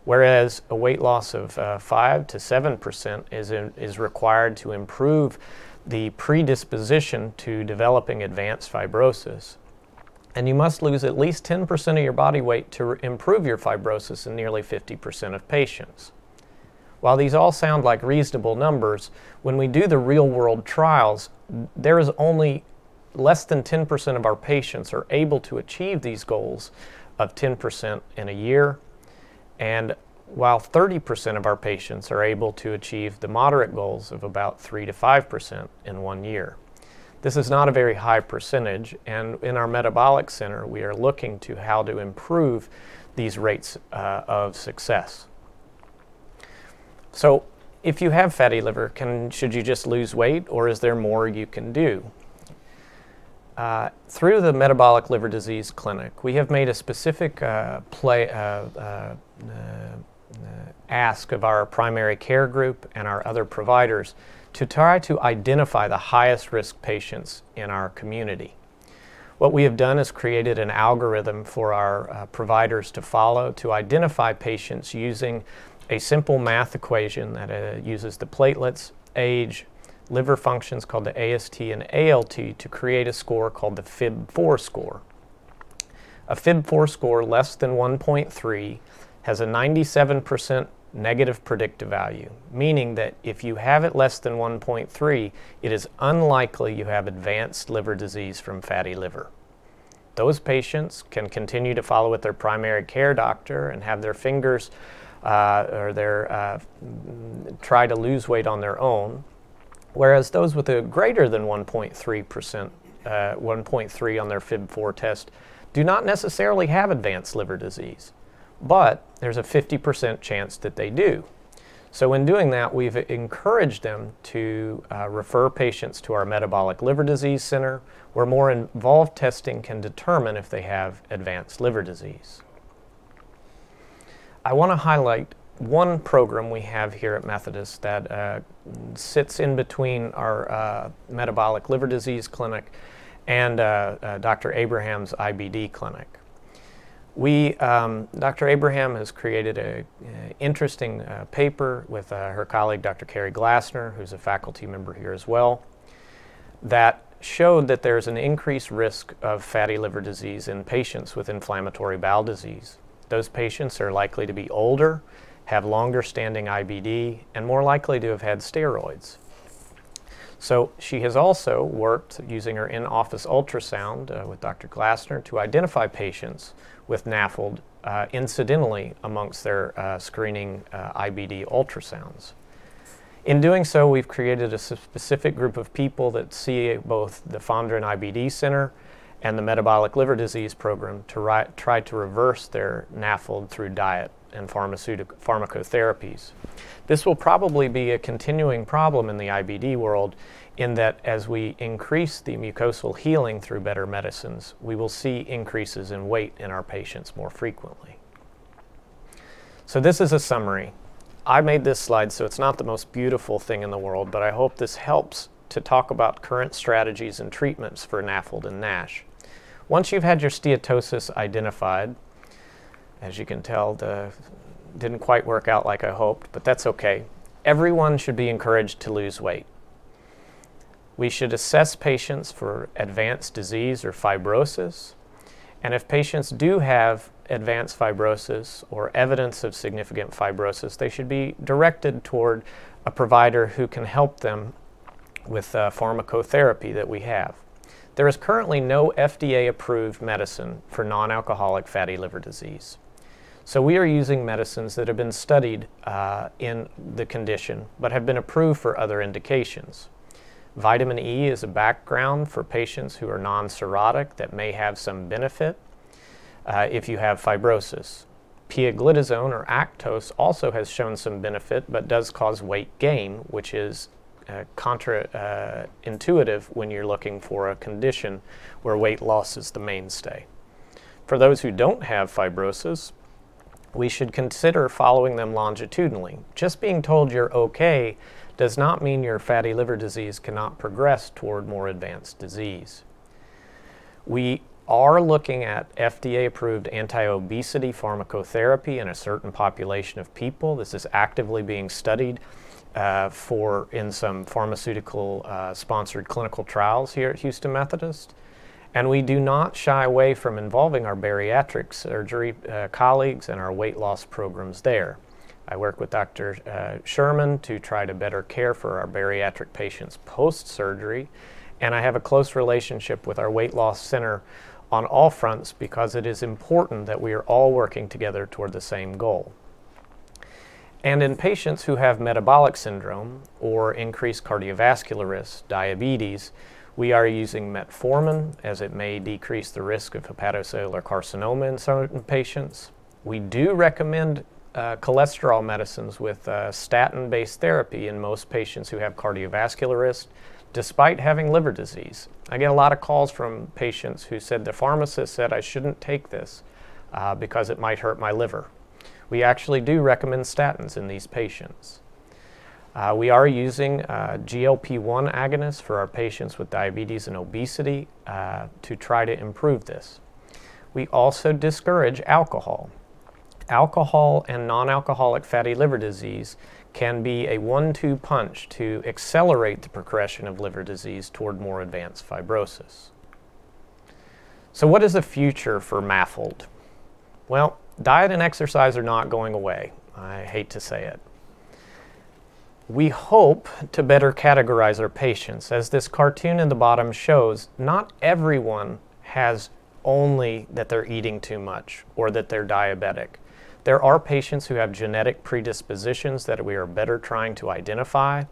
whereas a weight loss of 5 to 7% is required to improve the predisposition to developing advanced fibrosis. And you must lose at least 10% of your body weight to improve your fibrosis in nearly 50% of patients. While these all sound like reasonable numbers, when we do the real-world trials, there is only less than 10% of our patients are able to achieve these goals of 10% in a year, and while 30% of our patients are able to achieve the moderate goals of about 3 to 5% in 1 year. This is not a very high percentage, and in our metabolic center, we are looking to how to improve these rates of success. So if you have fatty liver, should you just lose weight, or is there more you can do? Through the metabolic liver disease clinic, we have made a specific ask of our primary care group and our other providers to try to identify the highest risk patients in our community. What we have done is created an algorithm for our providers to follow to identify patients using a simple math equation that uses the platelets, age, liver functions called the AST and ALT to create a score called the FIB-4 score. A FIB-4 score less than 1.3 has a 97% negative predictive value, meaning that if you have it less than 1.3, it is unlikely you have advanced liver disease from fatty liver. Those patients can continue to follow with their primary care doctor and have their fingers try to lose weight on their own, whereas those with a greater than 1.3 on their FIB-4 test do not necessarily have advanced liver disease, but there's a 50% chance that they do. So in doing that, we've encouraged them to refer patients to our metabolic liver disease center, where more involved testing can determine if they have advanced liver disease. I want to highlight one program we have here at Methodist that sits in between our metabolic liver disease clinic and Dr. Abraham's IBD clinic. Dr. Abraham has created an interesting paper with her colleague, Dr. Carrie Glassner, who's a faculty member here as well, that showed that there's an increased risk of fatty liver disease in patients with inflammatory bowel disease. Those patients are likely to be older, have longer standing IBD, and more likely to have had steroids. So she has also worked using her in-office ultrasound with Dr. Glassner to identify patients with NAFLD incidentally amongst their screening IBD ultrasounds. In doing so, we've created a specific group of people that see both the Fondren IBD Center and the metabolic liver disease program to try to reverse their NAFLD through diet and pharmacotherapies. This will probably be a continuing problem in the IBD world in that as we increase the mucosal healing through better medicines, we will see increases in weight in our patients more frequently. So this is a summary. I made this slide, so it's not the most beautiful thing in the world, but I hope this helps to talk about current strategies and treatments for NAFLD and NASH. Once you've had your steatosis identified, as you can tell, didn't quite work out like I hoped, but that's okay. Everyone should be encouraged to lose weight. We should assess patients for advanced disease or fibrosis, and if patients do have advanced fibrosis or evidence of significant fibrosis, they should be directed toward a provider who can help them with pharmacotherapy that we have. There is currently no FDA-approved medicine for non-alcoholic fatty liver disease. So we are using medicines that have been studied in the condition, but have been approved for other indications. Vitamin E is a background for patients who are non-cirrhotic that may have some benefit if you have fibrosis. Pioglitazone or Actos also has shown some benefit but does cause weight gain, which is counterintuitive when you're looking for a condition where weight loss is the mainstay. For those who don't have fibrosis, we should consider following them longitudinally. Just being told you're okay does not mean your fatty liver disease cannot progress toward more advanced disease. We are looking at FDA-approved anti-obesity pharmacotherapy in a certain population of people. This is actively being studied in some pharmaceutical-sponsored clinical trials here at Houston Methodist. And we do not shy away from involving our bariatric surgery colleagues and our weight loss programs there. I work with Dr. Sherman to try to better care for our bariatric patients post-surgery, and I have a close relationship with our weight loss center on all fronts because it is important that we are all working together toward the same goal. And in patients who have metabolic syndrome or increased cardiovascular risk, diabetes, we are using metformin as it may decrease the risk of hepatocellular carcinoma in certain patients. We do recommend cholesterol medicines with statin-based therapy in most patients who have cardiovascular risk, despite having liver disease. I get a lot of calls from patients who said, the pharmacist said I shouldn't take this because it might hurt my liver. We actually do recommend statins in these patients. We are using GLP-1 agonists for our patients with diabetes and obesity to try to improve this. We also discourage alcohol. Alcohol and non-alcoholic fatty liver disease can be a 1-2 punch to accelerate the progression of liver disease toward more advanced fibrosis. So what is the future for MAFLD? Well, diet and exercise are not going away. I hate to say it. We hope to better categorize our patients. As this cartoon in the bottom shows, not everyone has only that they're eating too much or that they're diabetic. There are patients who have genetic predispositions that we are better trying to identify.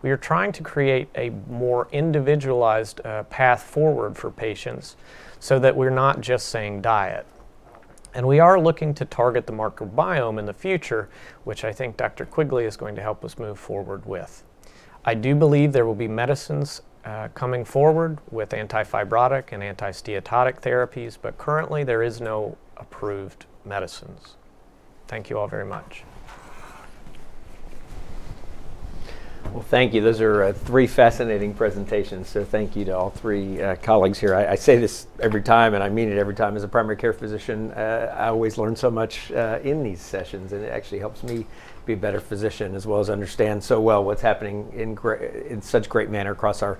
We are trying to create a more individualized path forward for patients so that we're not just saying diet. And we are looking to target the microbiome in the future, which I think Dr. Quigley is going to help us move forward with. I do believe there will be medicines coming forward with antifibrotic and anti-steatotic therapies, but currently there is no approved medicines. Thank you all very much. Well, thank you. Those are three fascinating presentations, so thank you to all three colleagues here. I say this every time, and I mean it every time. As a primary care physician, I always learn so much in these sessions, and it actually helps me be a better physician as well as understand so well what's happening in such great manner across our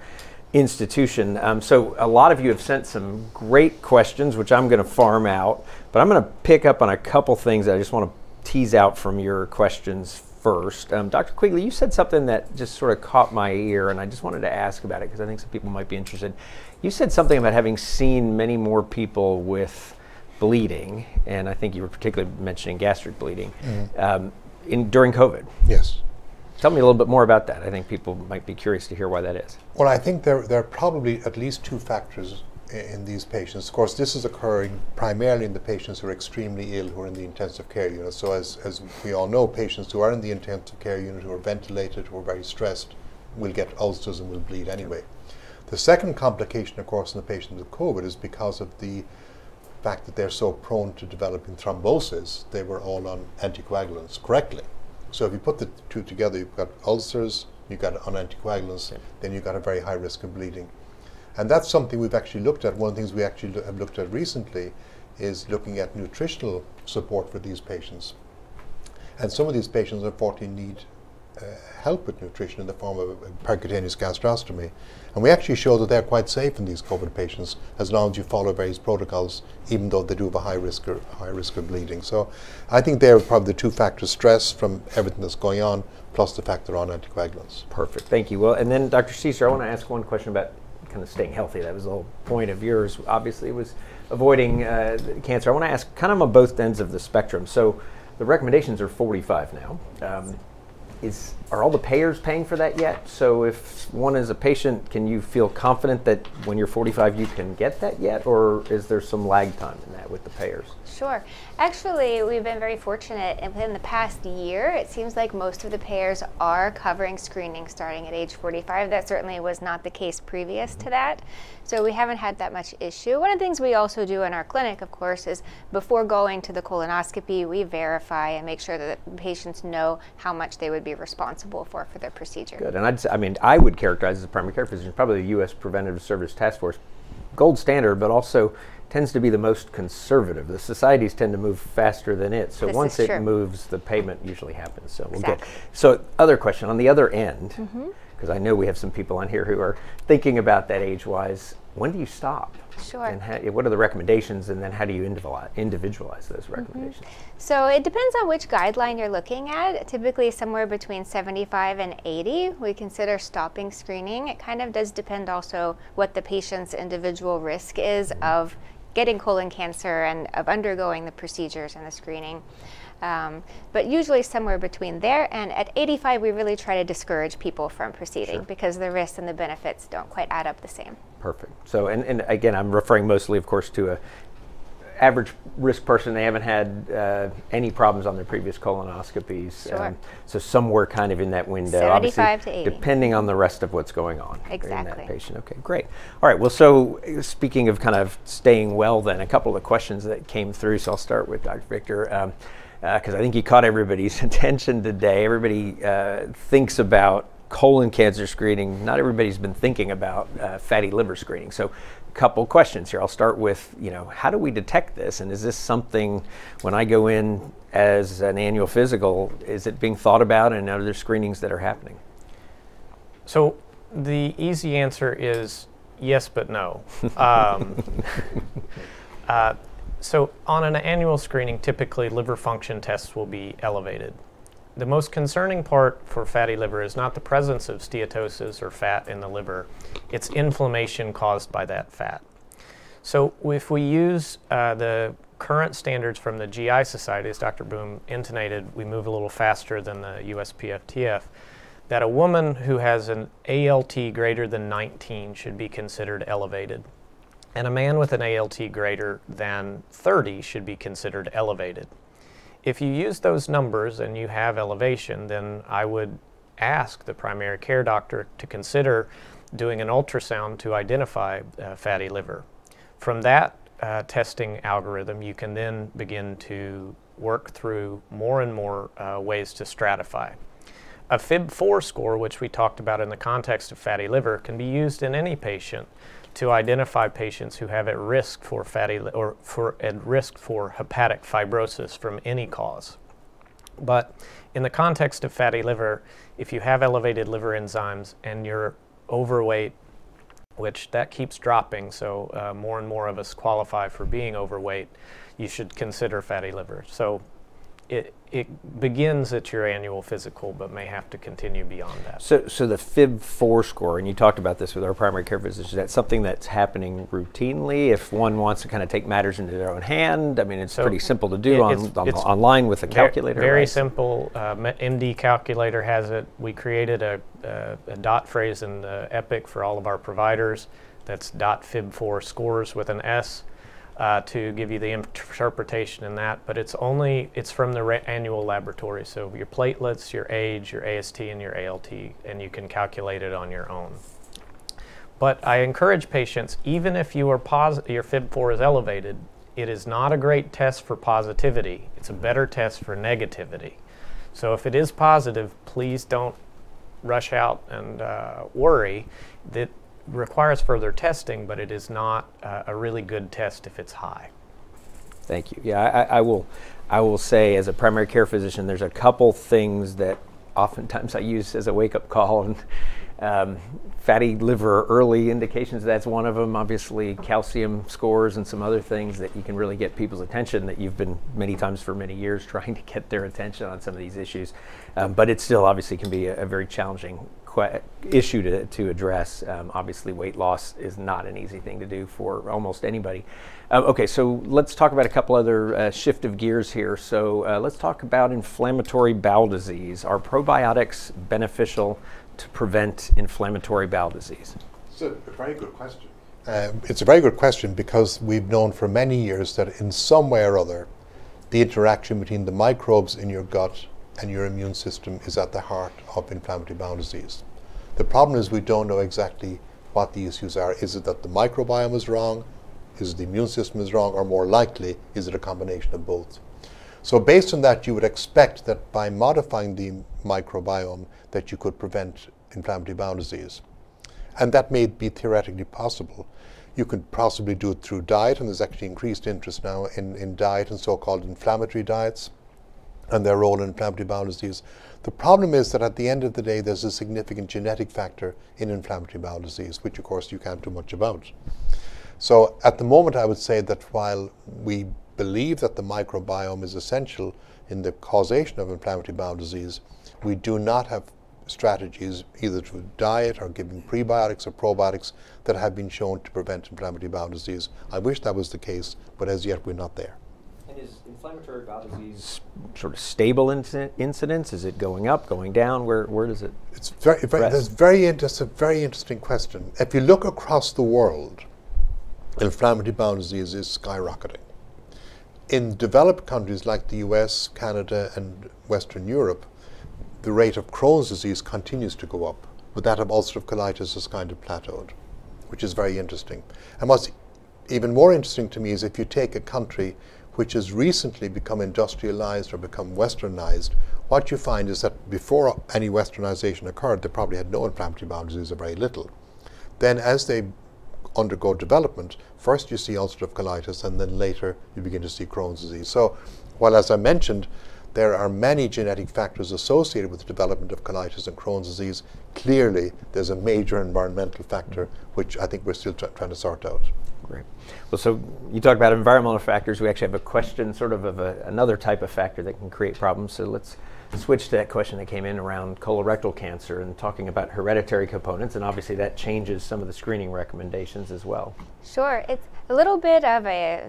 institution. So a lot of you have sent some great questions, which I'm going to farm out, but I'm going to pick up on a couple things that I just want to tease out from your questions first. Dr. Quigley, you said something that just sort of caught my ear, and I just wanted to ask about it because I think some people might be interested. You said something about having seen many more people with bleeding, and I think you were particularly mentioning gastric bleeding, during COVID. Yes. Tell me a little bit more about that. I think people might be curious to hear why that is. Well, I think there are probably at least two factors in these patients. Of course, this is occurring primarily in the patients who are extremely ill, who are in the intensive care unit. So as we all know, patients who are in the intensive care unit, who are ventilated, who are very stressed, will get ulcers and will bleed anyway. The second complication, of course, in the patient with COVID is because of the fact that they're so prone to developing thrombosis, they were all on anticoagulants correctly. So if you put the two together, you've got ulcers, you've got on anticoagulants, then you've got a very high risk of bleeding. And that's something we've actually looked at. One of the things we actually have looked at recently is looking at nutritional support for these patients. And some of these patients, unfortunately, need help with nutrition in the form of percutaneous gastrostomy. And we actually show that they're quite safe in these COVID patients as long as you follow various protocols, even though they do have a high risk of bleeding. So I think they're probably the two factors: stress from everything that's going on, plus the fact they're on anticoagulants. Perfect. Thank you. Well, and then Dr. Schiesser, I want to ask one question about kind of staying healthy. That was the whole point of yours, obviously, was avoiding cancer. I want to ask kind of on both ends of the spectrum. So the recommendations are 45 now. Is are all the payers paying for that yet? So if one is a patient, can you feel confident that when you're 45 you can get that yet, or is there some lag time in that with the payers? Sure. Actually, we've been very fortunate, and within the past year, it seems like most of the payers are covering screening starting at age 45. That certainly was not the case previous to that, so we haven't had that much issue. One of the things we also do in our clinic, of course, is before going to the colonoscopy, we verify and make sure that the patients know how much they would be responsible for their procedure. Good. And I'd, I mean, I would characterize as a primary care physician, probably the U.S. Preventive Service Task Force, gold standard, but also tends to be the most conservative. The societies tend to move faster than it. So once it moves, the payment usually happens. So we'll get. So other question, on the other end, because I know we have some people on here who are thinking about that age-wise, when do you stop? Sure. And how, what are the recommendations, and then how do you individualize those recommendations? So it depends on which guideline you're looking at. Typically somewhere between 75 and 80, we consider stopping screening. It kind of does depend also what the patient's individual risk is of getting colon cancer and of undergoing the procedures and the screening. But usually somewhere between there, and at 85 we really try to discourage people from proceeding because the risks and the benefits don't quite add up the same. Perfect. So, and again, I'm referring mostly, of course, to a average risk person. They haven't had any problems on their previous colonoscopies. So somewhere kind of in that window, 75 to 80. Depending on the rest of what's going on in that patient. Okay, great. All right, well, so speaking of kind of staying well then, a couple of the questions that came through, so I'll start with Dr. Victor. Because I think he caught everybody's attention today. Everybody thinks about colon cancer screening. Not everybody's been thinking about fatty liver screening. So a couple questions here. I'll start with, you know, how do we detect this? And is this something, when I go in as an annual physical, is it being thought about, and are there screenings that are happening? So the easy answer is yes, but no. So on an annual screening, typically liver function tests will be elevated. The most concerning part for fatty liver is not the presence of steatosis or fat in the liver, it's inflammation caused by that fat. So if we use the current standards from the GI Society, as Dr. Boom intonated, we move a little faster than the USPSTF, that a woman who has an ALT greater than 19 should be considered elevated. And a man with an ALT greater than 30 should be considered elevated. If you use those numbers and you have elevation, then I would ask the primary care doctor to consider doing an ultrasound to identify fatty liver. From that testing algorithm, you can then begin to work through more and more ways to stratify. A FIB-4 score, which we talked about in the context of fatty liver, can be used in any patient to identify patients who have at risk for fatty or at risk for hepatic fibrosis from any cause. But in the context of fatty liver, if you have elevated liver enzymes and you're overweight, which that keeps dropping, so more and more of us qualify for being overweight, you should consider fatty liver. So it begins at your annual physical, but may have to continue beyond that. So the FIB-4 score, and you talked about this with our primary care physicians, that's something that's happening routinely if one wants to kind of take matters into their own hand. I mean, it's pretty simple to do it's online with a calculator. Very simple. MD calculator has it. We created a dot phrase in the EPIC for all of our providers. That's dot FIB-4 scores with an S. To give you the interpretation in that, but it's from the annual laboratory, so your platelets, your age, your AST, and your ALT, and you can calculate it on your own. But I encourage patients, even if you are your FIB-4 is elevated, it is not a great test for positivity. It's a better test for negativity. So if it is positive, please don't rush out and worry. That requires further testing, but it is not a really good test if it's high. Thank you. Yeah, I will say, as a primary care physician, there's a couple things that oftentimes I use as a wake-up call, and fatty liver early indications, that's one of them. Obviously calcium scores and some other things that you can really get people's attention, that you've been many times for many years trying to get their attention on some of these issues, but it still obviously can be a very challenging issue to address. Obviously, weight loss is not an easy thing to do for almost anybody. Okay, so let's talk about a couple other shift of gears here. So let's talk about inflammatory bowel disease. Are probiotics beneficial to prevent inflammatory bowel disease? It's a very good question. It's a very good question because we've known for many years that in some way or other, the interaction between the microbes in your gut and your immune system is at the heart of inflammatory bowel disease. The problem is we don't know exactly what the issues are. Is it that the microbiome is wrong? Is it the immune system is wrong? Or more likely, is it a combination of both? So based on that, you would expect that by modifying the microbiome that you could prevent inflammatory bowel disease. And that may be theoretically possible. You could possibly do it through diet, and there's actually increased interest now in diet and so-called inflammatory diets and their role in inflammatory bowel disease. The problem is that at the end of the day, there's a significant genetic factor in inflammatory bowel disease, which of course you can't do much about. So at the moment, I would say that while we believe that the microbiome is essential in the causation of inflammatory bowel disease, we do not have strategies, either through diet or giving prebiotics or probiotics, that have been shown to prevent inflammatory bowel disease. I wish that was the case, but as yet we're not there. And is inflammatory bowel disease sort of stable incidence? Is it going up, going down? Where does it? It's that's a very interesting question. If you look across the world, inflammatory bowel disease is skyrocketing. In developed countries like the U.S., Canada, and Western Europe, the rate of Crohn's disease continues to go up, but that of ulcerative colitis has kind of plateaued, which is very interesting. And what's even more interesting to me is if you take a country which has recently become industrialized or become westernized, what you find is that before any westernization occurred, they probably had no inflammatory bowel disease or very little. Then as they undergo development, first you see ulcerative colitis, and then later you begin to see Crohn's disease. So while, as I mentioned, there are many genetic factors associated with the development of colitis and Crohn's disease, clearly there's a major environmental factor which I think we're still trying to sort out. Great. Well, so you talk about environmental factors. We actually have a question sort of another type of factor that can create problems. So let's switch to that question that came in around colorectal cancer and talking about hereditary components, and obviously that changes some of the screening recommendations as well. Sure. It's a little bit of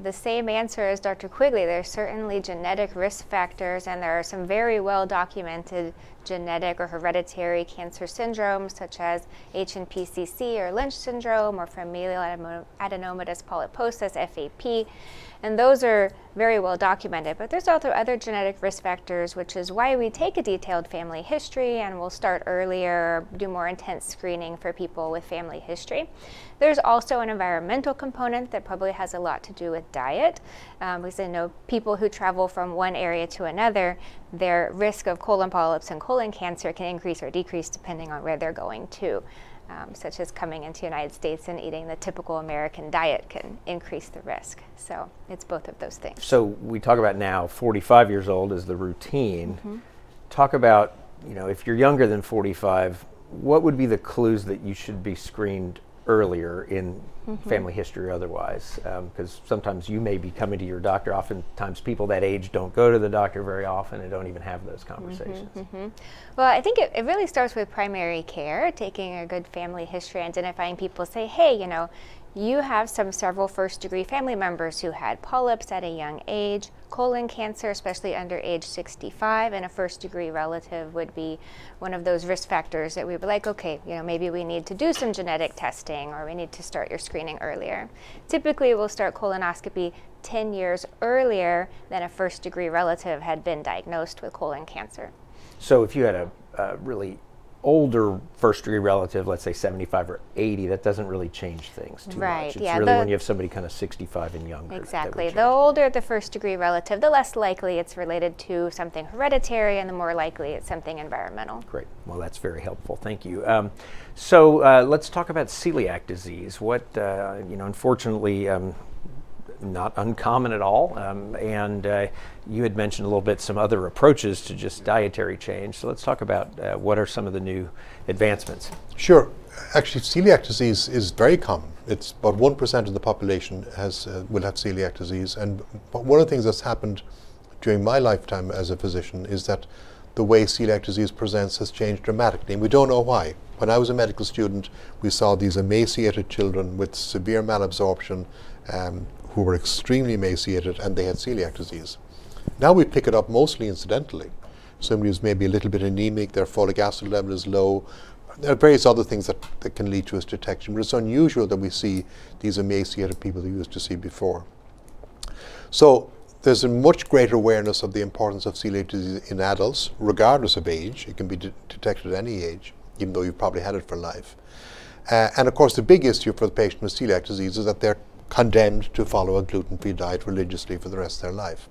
the same answer as Dr. Quigley. There's certainly genetic risk factors, and there are some very well-documented genetic or hereditary cancer syndromes such as HNPCC or Lynch syndrome or familial adenomatous polyposis, FAP. And those are very well documented, but there's also other genetic risk factors, which is why we take a detailed family history and we'll start earlier, do more intense screening for people with family history. There's also an environmental component that probably has a lot to do with diet, because I know people who travel from one area to another, their risk of colon polyps and colon cancer can increase or decrease depending on where they're going to. Such as coming into the United States and eating the typical American diet can increase the risk. So it's both of those things. So we talk about now 45 years old is the routine. Mm-hmm. Talk about, you know, if you're younger than 45, what would be the clues that you should be screened earlier in family history or otherwise? Because sometimes you may be coming to your doctor. Oftentimes people that age don't go to the doctor very often and don't even have those conversations. Well, I think it really starts with primary care, taking a good family history, identifying people, say, hey, you know, you have several first-degree family members who had polyps at a young age, colon cancer, especially under age 65, and a first-degree relative would be one of those risk factors that we would like, okay, you know, maybe we need to do some genetic testing or we need to start your screening earlier. Typically, we'll start colonoscopy 10 years earlier than a first-degree relative had been diagnosed with colon cancer. So if you had a really older first-degree relative, let's say 75 or 80, that doesn't really change things too much. It's really when you have somebody kind of 65 and younger. Exactly. The older the first-degree relative, the less likely it's related to something hereditary, and the more likely it's something environmental. Great. Well, that's very helpful. Thank you. So let's talk about celiac disease. What, you know, unfortunately, not uncommon at all, and you had mentioned a little bit some other approaches to just dietary change. So let's talk about what are some of the new advancements. Sure. Actually, celiac disease is very common. It's about 1% of the population has will have celiac disease, and one of the things that's happened during my lifetime as a physician is that the way celiac disease presents has changed dramatically, and we don't know why. When I was a medical student, we saw these emaciated children with severe malabsorption who were extremely emaciated, and they had celiac disease. Now we pick it up mostly incidentally. Somebody who's maybe a little bit anemic, their folic acid level is low. There are various other things that can lead to its detection, but it's unusual that we see these emaciated people that we used to see before. So there's a much greater awareness of the importance of celiac disease in adults, regardless of age. It can be detected at any age, even though you've probably had it for life. And of course, the big issue for the patient with celiac disease is that they're condemned to follow a gluten-free diet religiously for the rest of their life.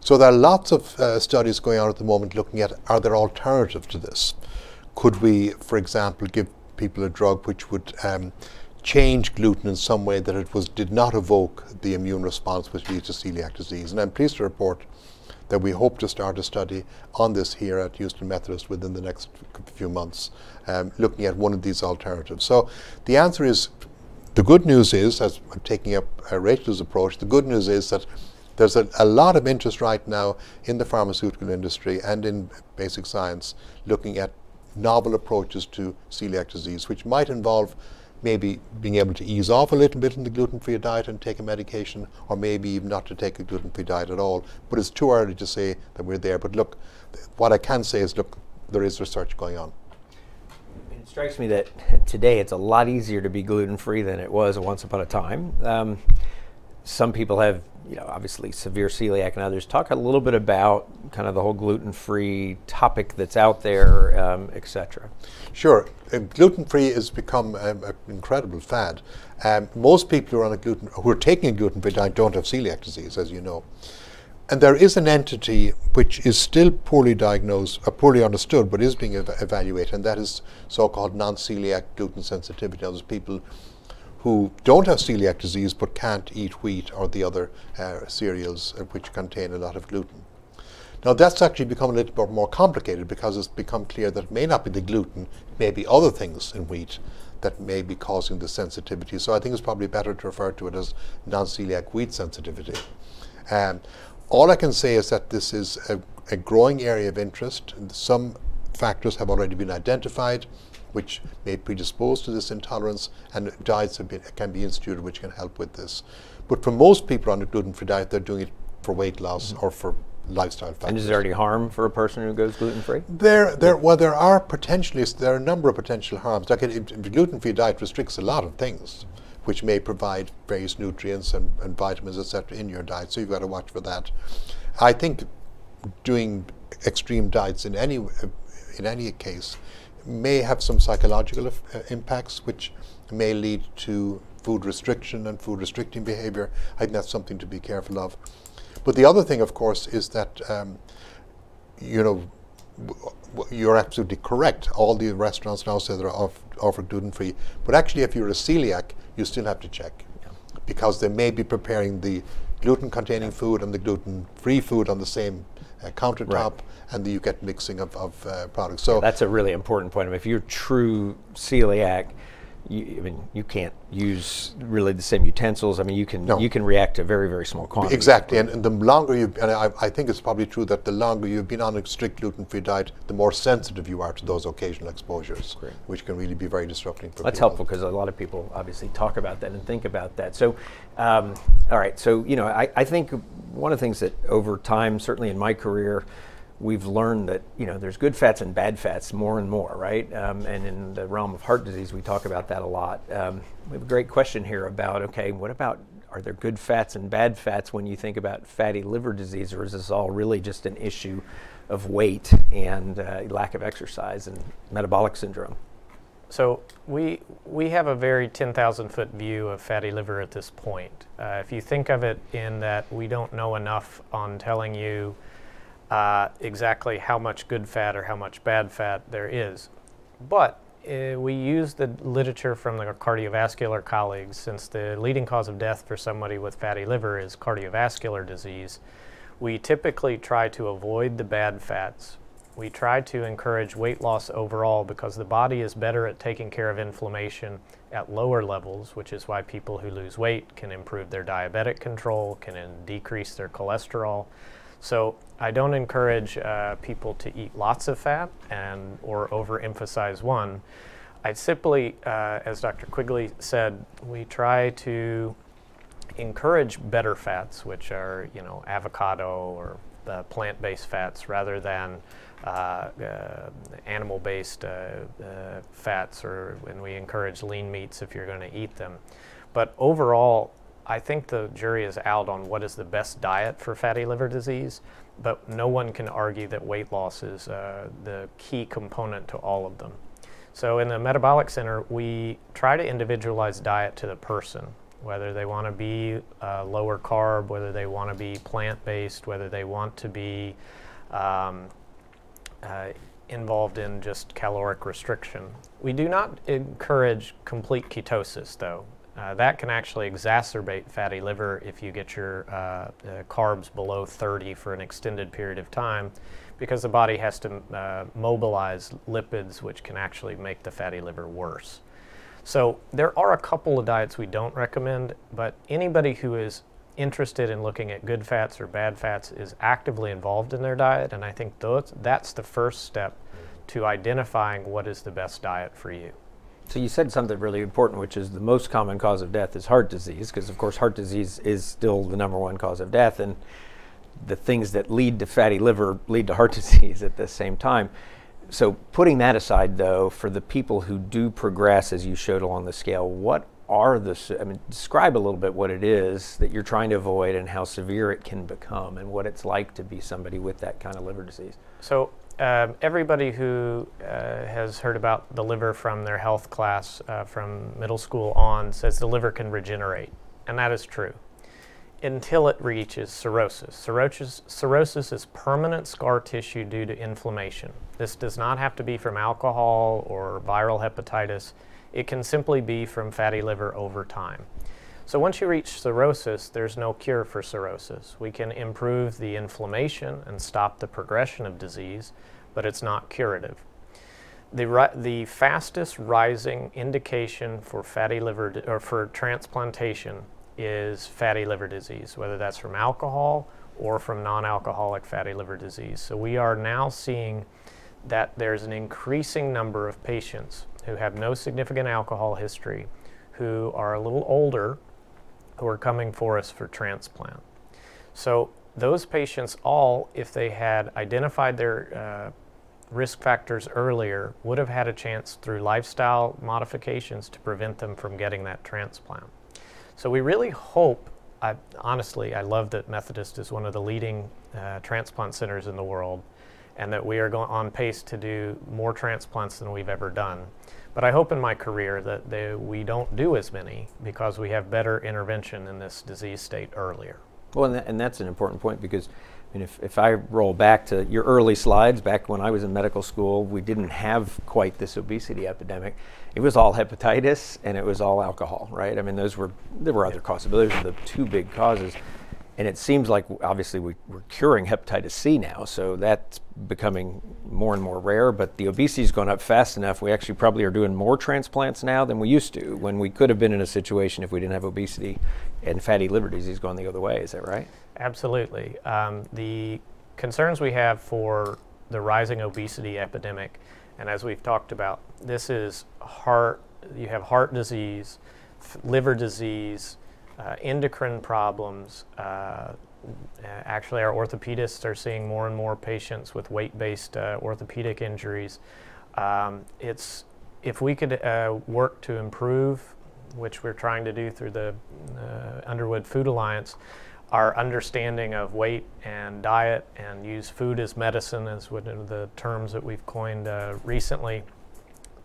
So there are lots of studies going on at the moment looking at, are there alternatives to this? Could we, for example, give people a drug which would change gluten in some way that it did not evoke the immune response which leads to celiac disease? And I'm pleased to report that we hope to start a study on this here at Houston Methodist within the next few months, looking at one of these alternatives. So the answer is, the good news is, as I'm taking up Rachel's approach, the good news is that there's a lot of interest right now in the pharmaceutical industry and in basic science looking at novel approaches to celiac disease, which might involve maybe being able to ease off a little bit in the gluten-free diet and take a medication, or maybe even not to take a gluten-free diet at all. But it's too early to say that we're there. But look, what I can say is, look, there is research going on. It strikes me that today it's a lot easier to be gluten-free than it was once upon a time. Some people have, you know, obviously severe celiac and others. Talk a little bit about kind of the whole gluten-free topic that's out there, etc. Sure. Gluten-free has become an incredible fad. Most people who are on a who are taking a gluten-free diet don't have celiac disease, as you know. And there is an entity which is still poorly diagnosed, poorly understood, but is being evaluated, and that is so-called non-celiac gluten sensitivity. Those people who don't have celiac disease but can't eat wheat or the other cereals which contain a lot of gluten. Now that's actually become a little bit more complicated because it's become clear that it may not be the gluten, it may be other things in wheat that may be causing the sensitivity. So I think it's probably better to refer to it as non-celiac wheat sensitivity. All I can say is that this is a growing area of interest. Some factors have already been identified which may predispose to this intolerance, and diets can be instituted which can help with this. But for most people on a gluten-free diet, they're doing it for weight loss or for lifestyle factors. And is there any harm for a person who goes gluten-free? There are a number of potential harms. Like a gluten-free diet restricts a lot of things, which may provide various nutrients and vitamins, etc., in your diet. So you've got to watch for that. I think doing extreme diets in any case may have some psychological impacts, which may lead to food restriction and food restricting behavior. I think that's something to be careful of. But the other thing, of course, is that you know, you're absolutely correct. All the restaurants now say they're offer gluten-free, but actually, if you're a celiac, you still have to check, yeah, because they may be preparing the gluten-containing food and the gluten-free food on the same countertop, right, and you get mixing of products. So yeah, that's a really important point. I mean, if you're true celiac, you can't use really the same utensils. I mean, you can react to very, very small quantities. Exactly, and the longer you, and I think it's probably true that the longer you've been on a strict gluten-free diet, the more sensitive you are to those occasional exposures, great, which can really be very disrupting for people. That's helpful, because a lot of people obviously talk about that and think about that. So, all right, so you know, I think one of the things that over time, certainly in my career, we've learned that, you know, there's good fats and bad fats more and more, right? And in the realm of heart disease, we talk about that a lot. We have a great question here about, okay, what about, are there good fats and bad fats when you think about fatty liver disease, or is this all really just an issue of weight and lack of exercise and metabolic syndrome? So we have a very 10,000-foot view of fatty liver at this point. If you think of it in that we don't know enough on telling you exactly how much good fat or how much bad fat there is. But we use the literature from the cardiovascular colleagues, since the leading cause of death for somebody with fatty liver is cardiovascular disease. We typically try to avoid the bad fats. We try to encourage weight loss overall because the body is better at taking care of inflammation at lower levels, which is why people who lose weight can improve their diabetic control, can decrease their cholesterol. So I don't encourage people to eat lots of fat or overemphasize one, I simply, as Dr. Quigley said, we try to encourage better fats, which are, you know, avocado or the plant-based fats rather than animal-based fats, or when we encourage lean meats if you're going to eat them. But overall, I think the jury is out on what is the best diet for fatty liver disease, but no one can argue that weight loss is the key component to all of them. So in the metabolic center, we try to individualize diet to the person, whether they want to be lower carb, whether they want to be plant-based, whether they want to be involved in just caloric restriction. We do not encourage complete ketosis, though. That can actually exacerbate fatty liver if you get your carbs below 30 for an extended period of time, because the body has to mobilize lipids, which can actually make the fatty liver worse. So there are a couple of diets we don't recommend, but anybody who is interested in looking at good fats or bad fats is actively involved in their diet, and I think that's the first step to identifying what is the best diet for you. So you said something really important, which is the most common cause of death is heart disease, because of course heart disease is still the #1 cause of death, and the things that lead to fatty liver lead to heart disease at the same time. So putting that aside though, for the people who do progress, as you showed along the scale, what are the, I mean, describe a little bit what it is that you're trying to avoid and how severe it can become and what it's like to be somebody with that kind of liver disease. So everybody who has heard about the liver from their health class from middle school on says the liver can regenerate, and that is true, until it reaches cirrhosis. Cirrhosis is permanent scar tissue due to inflammation. This does not have to be from alcohol or viral hepatitis. It can simply be from fatty liver over time. So once you reach cirrhosis, there's no cure for cirrhosis. We can improve the inflammation and stop the progression of disease, but it's not curative. The fastest rising indication for fatty liver or for transplantation is fatty liver disease, whether that's from alcohol or from non-alcoholic fatty liver disease. So we are now seeing that there's an increasing number of patients who have no significant alcohol history, who are a little older, who are coming for us for transplant. So those patients all, if they had identified their risk factors earlier, would have had a chance through lifestyle modifications to prevent them from getting that transplant. So we really hope, honestly, I love that Methodist is one of the leading transplant centers in the world, and that we are on pace to do more transplants than we've ever done. But I hope in my career that we don't do as many because we have better intervention in this disease state earlier. Well, and that's an important point, because I mean, if I roll back to your early slides, back when I was in medical school, we didn't have quite this obesity epidemic. It was all hepatitis and it was all alcohol, right? I mean, there were other causes, but those were the two big causes. And it seems like, obviously, we're curing hepatitis C now, so that's becoming more and more rare, but the obesity's gone up fast enough, we actually probably are doing more transplants now than we used to, when we could have been in a situation if we didn't have obesity and fatty liver disease going the other way, is that right? Absolutely. The concerns we have for the rising obesity epidemic, and as we've talked about, this is you have heart disease, liver disease, endocrine problems. Actually, our orthopedists are seeing more and more patients with weight-based orthopedic injuries. If we could work to improve, which we're trying to do through the Underwood Food Alliance, our understanding of weight and diet and use food as medicine, as one of the terms that we've coined recently,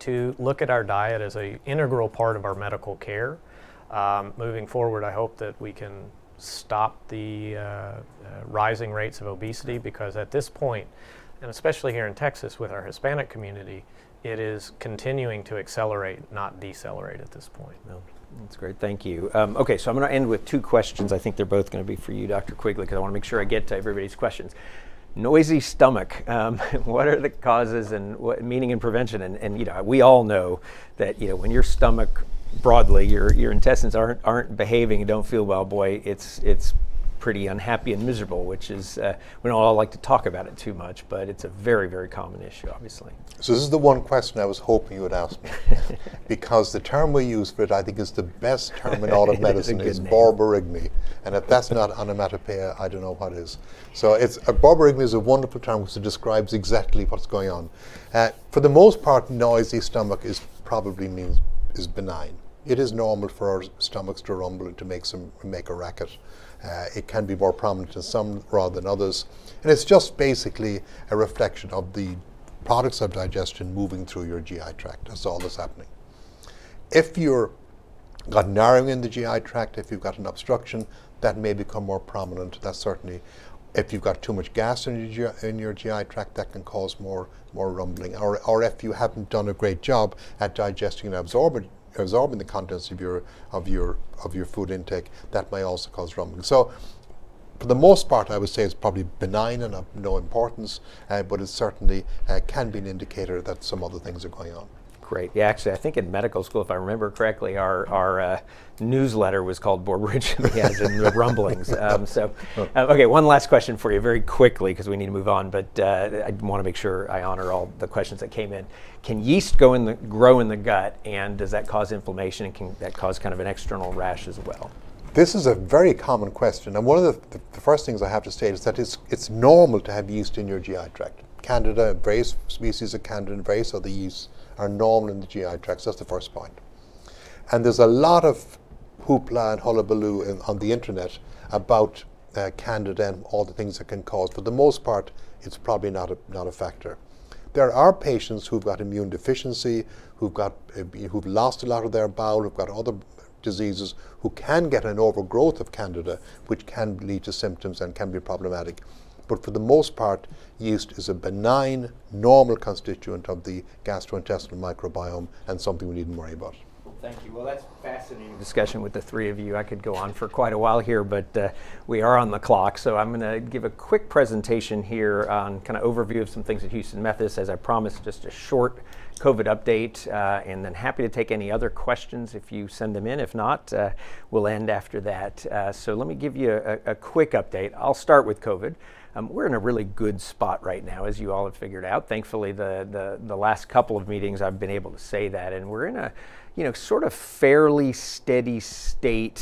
to look at our diet as an integral part of our medical care. Moving forward, I hope that we can stop the rising rates of obesity, because at this point, and especially here in Texas with our Hispanic community, it is continuing to accelerate, not decelerate at this point. No, that's great. Thank you. Okay, so I'm going to end with two questions. I think they're both going to be for you, Dr. Quigley, because I want to make sure I get to everybody's questions. Noisy stomach, what are the causes and what meaning and prevention? And you know, we all know that, you know, when your stomach broadly, your intestines aren't behaving and don't feel well, boy, it's pretty unhappy and miserable, which is, we don't all like to talk about it too much, but it's a very, very common issue, obviously. So this is the one question I was hoping you would ask me, because the term we use for it, I think, is the best term in all of medicine, is borborygmy. And if that's not onomatopoeia, I don't know what is. So it's, borborygmy is a wonderful term which describes exactly what's going on. For the most part, noisy stomach is probably means is benign. It is normal for our stomachs to rumble and to make a racket. It can be more prominent in some rather than others. And it's just basically a reflection of the products of digestion moving through your GI tract. That's all that's happening. If you've got narrowing in the GI tract, if you've got an obstruction, that may become more prominent. That's certainly, if you've got too much gas in your GI tract, that can cause more rumbling. Or if you haven't done a great job at digesting and absorbing the contents of your food intake, that may also cause rumbling. So, for the most part, I would say it's probably benign and of no importance, but it certainly can be an indicator that some other things are going on. Great. Yeah, actually, I think in medical school, if I remember correctly, our newsletter was called Borborygmy, as in the rumblings. Okay, one last question for you very quickly, because we need to move on, but I want to make sure I honor all the questions that came in. Can yeast grow in the gut, and does that cause inflammation, and can that cause kind of an external rash as well? This is a very common question, and one of the first things I have to say is that it's normal to have yeast in your GI tract. Candida, various species of Candida and various other yeasts are normal in the GI tracts. That's the first point. And there's a lot of hoopla and hullabaloo on the internet about Candida and all the things that can cause. For the most part, it's probably not a factor. There are patients who've got immune deficiency, who've lost a lot of their bowel, who've got other diseases, who can get an overgrowth of Candida, which can lead to symptoms and can be problematic. But for the most part, yeast is a benign, normal constituent of the gastrointestinal microbiome and something we needn't worry about. Thank you. Well, that's a fascinating discussion with the three of you. I could go on for quite a while here, but we are on the clock. So I'm going to give a quick presentation here on kind of overview of some things at Houston Methodist, as I promised, just a short COVID update, and then happy to take any other questions if you send them in. If not, we'll end after that. So let me give you a quick update. I'll start with COVID. We're in a really good spot right now, as you all have figured out. Thankfully, the last couple of meetings I've been able to say that, and we're in a sort of fairly steady state,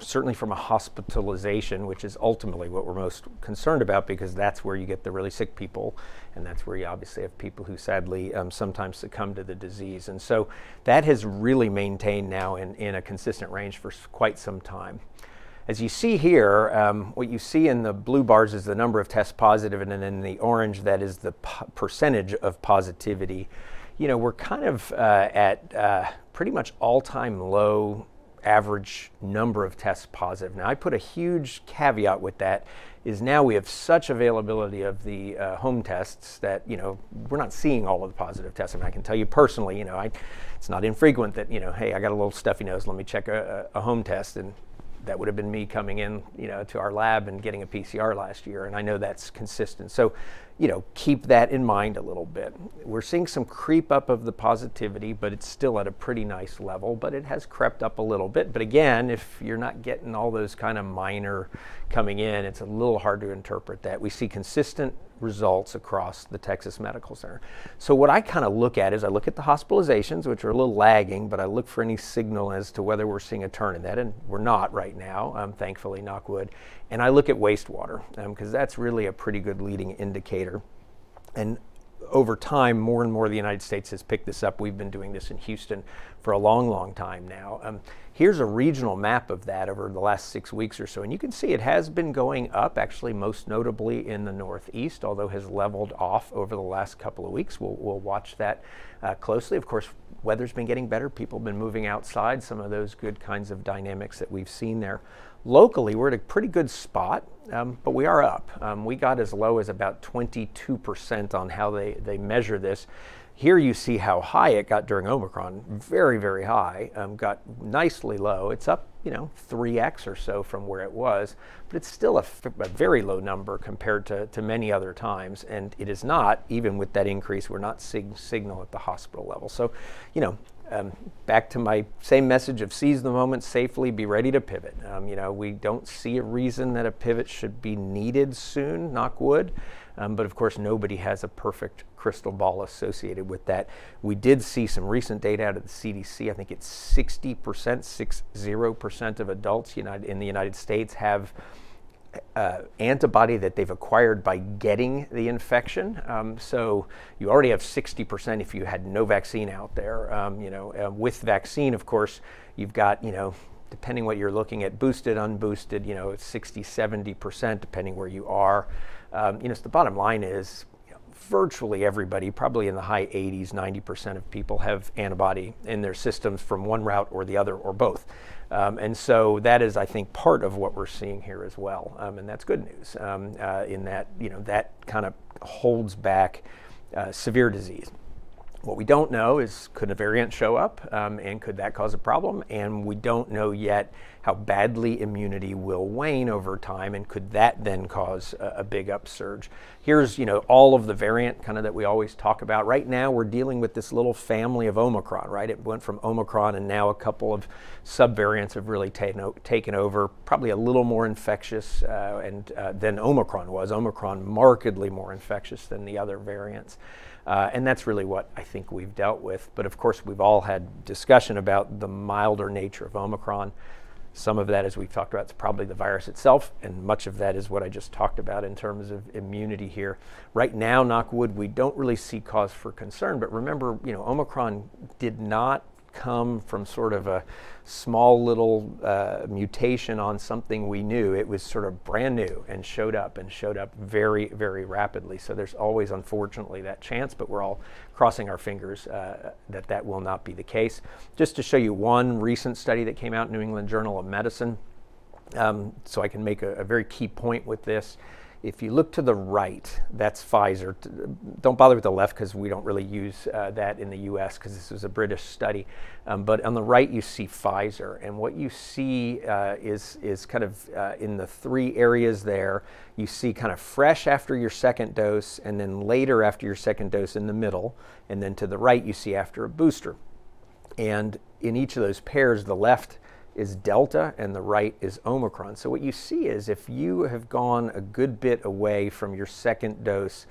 certainly from a hospitalization, which is ultimately what we're most concerned about, because that's where you get the really sick people, and that's where you obviously have people who sadly sometimes succumb to the disease. And so that has really maintained now in a consistent range for quite some time. As you see here, what you see in the blue bars is the number of tests positive, and then in the orange, that is the percentage of positivity. You know, we're kind of at pretty much all-time low average number of tests positive. Now, I put a huge caveat with that, is now we have such availability of the home tests that, we're not seeing all of the positive tests. I mean, I can tell you personally, it's not infrequent that, hey, I got a little stuffy nose, let me check a home test. And that would have been me coming in, to our lab and getting a PCR last year, and I know that's consistent. So, keep that in mind a little bit. We're seeing some creep up of the positivity, but it's still at a pretty nice level, but it has crept up a little bit. But again, if you're not getting all those kind of minor coming in, it's a little hard to interpret that. We see consistent results across the Texas Medical Center. So what I kind of look at is I look at the hospitalizations, which are a little lagging, but I look for any signal as to whether we're seeing a turn in that, and we're not right now, thankfully, knock wood. And I look at wastewater, because that's really a pretty good leading indicator. And over time, more and more the United States has picked this up. We've been doing this in Houston for a long, long time now. Here's a regional map of that over the last 6 weeks or so, and you can see it has been going up, actually most notably in the Northeast, although has leveled off over the last couple of weeks. We'll watch that closely. Of course, weather's been getting better. People have been moving outside, some of those good kinds of dynamics that we've seen there. Locally, we're at a pretty good spot, but we are up. We got as low as about 22% on how they measure this. Here you see how high it got during Omicron, very, very high, got nicely low. It's up, 3x or so from where it was, but it's still a very low number compared to many other times. And it is not, even with that increase, we're not seeing signal at the hospital level. So, Back to my same message of seize the moment safely, be ready to pivot. You know, we don't see a reason that a pivot should be needed soon, knock wood. But of course, nobody has a perfect crystal ball associated with that. We did see some recent data out of the CDC. I think it's 60% of adults in the United States have antibody that they've acquired by getting the infection. So you already have 60% if you had no vaccine out there. With vaccine, of course, you've got, depending what you're looking at, boosted, unboosted, it's 60, 70%, depending where you are. So the bottom line is virtually everybody, probably in the high 80s, 90% of people have antibody in their systems from one route or the other or both. And so that is, I think, part of what we're seeing here as well. And that's good news in that, that kind of holds back severe disease. What we don't know is, could a variant show up and could that cause a problem? And we don't know yet how badly immunity will wane over time, and could that then cause a big upsurge. Here's all of the variant kind of that we always talk about. Right now we're dealing with this little family of Omicron, right? It went from Omicron, and now a couple of subvariants have really taken over, probably a little more infectious than Omicron was. Omicron markedly more infectious than the other variants. And that's really what I think we've dealt with. But of course, we've all had discussion about the milder nature of Omicron. Some of that, as we've talked about, is probably the virus itself, and much of that is what I just talked about in terms of immunity here. Right now, knock wood, we don't really see cause for concern, but remember, Omicron did not come from sort of a small little mutation on something we knew. It was sort of brand new and showed up very, very rapidly. So there's always, unfortunately, that chance, but we're all crossing our fingers that will not be the case. Just to show you one recent study that came out, New England Journal of Medicine, so I can make a very key point with this. If you look to the right, that's Pfizer. Don't bother with the left because we don't really use that in the US because this was a British study. But on the right, you see Pfizer. And what you see is kind of in the three areas there, you see kind of fresh after your second dose, and then later after your second dose in the middle. And then to the right, you see after a booster. And in each of those pairs, the left is Delta and the right is Omicron. So what you see is if you have gone a good bit away from your second dose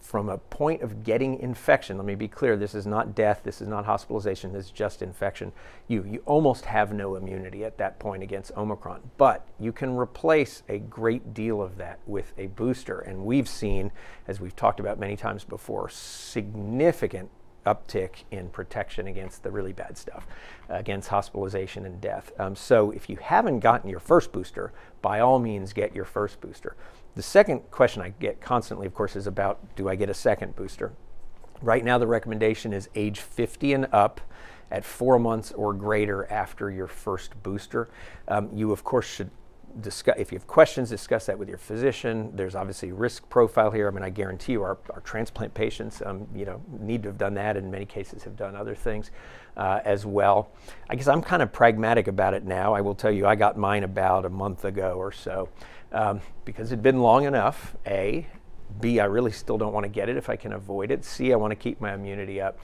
from a point of getting infection, let me be clear, this is not death, this is not hospitalization, this is just infection, you almost have no immunity at that point against Omicron. But you can replace a great deal of that with a booster. And we've seen, as we've talked about many times before, significant uptick in protection against the really bad stuff, against hospitalization and death. So if you haven't gotten your first booster, by all means get your first booster. The second question I get constantly, of course, is about, do I get a second booster? Right now the recommendation is age 50 and up at 4 months or greater after your first booster. You of course should discuss, if you have questions, discuss that with your physician. There's obviously risk profile here. I mean, I guarantee you our transplant patients, need to have done that, and in many cases have done other things as well. I guess I'm kind of pragmatic about it now. I will tell you, I got mine about a month ago or so because it'd been long enough, A. B, I really still don't want to get it if I can avoid it. C, I want to keep my immunity up.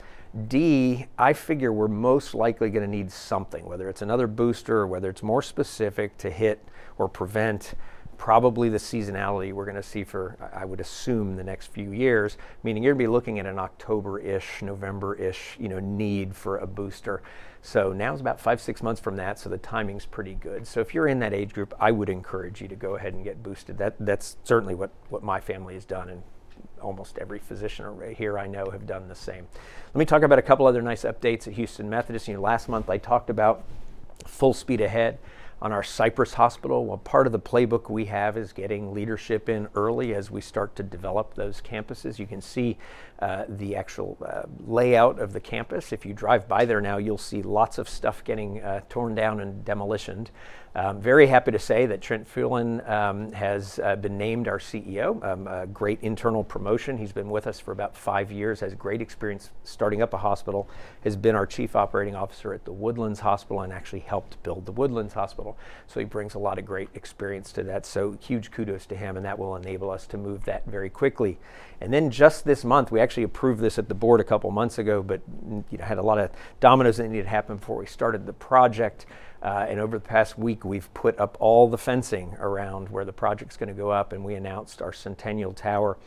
D, I figure we're most likely going to need something, whether it's another booster or whether it's more specific to hit or prevent probably the seasonality we're going to see for, I would assume, the next few years, meaning you're going to be looking at an October-ish, November-ish, need for a booster. So now is about 5-6 months from that, so the timing's pretty good. So if you're in that age group, I would encourage you to go ahead and get boosted. That's certainly what my family has done, and almost every physician here I know have done the same. Let me talk about a couple other nice updates at Houston Methodist. Last month I talked about full speed ahead on our Cypress Hospital. Well, part of the playbook we have is getting leadership in early as we start to develop those campuses. You can see the actual layout of the campus. If you drive by there now, you'll see lots of stuff getting torn down and demolished. I'm very happy to say that Trent Phelan has been named our CEO, a great internal promotion. He's been with us for about 5 years, has great experience starting up a hospital, has been our chief operating officer at the Woodlands Hospital, and actually helped build the Woodlands Hospital. Hospital. So he brings a lot of great experience to that. So huge kudos to him, and that will enable us to move that very quickly. And then just this month, we actually approved this at the board a couple months ago, but had a lot of dominoes that needed to happen before we started the project. And over the past week, we've put up all the fencing around where the project's going to go up, and we announced our Centennial Tower.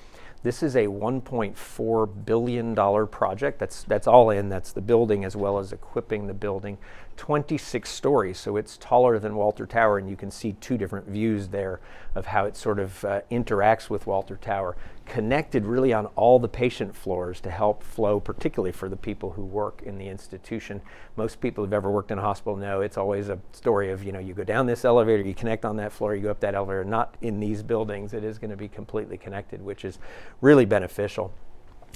This is a $1.4 billion project. That's all in. That's the building as well as equipping the building. 26 stories, so it's taller than Walter Tower, and you can see two different views there of how it sort of interacts with Walter Tower, connected really on all the patient floors to help flow, particularly for the people who work in the institution. Most people who've ever worked in a hospital know it's always a story of, you go down this elevator, you connect on that floor, you go up that elevator. Not in these buildings. It is going to be completely connected, which is really beneficial.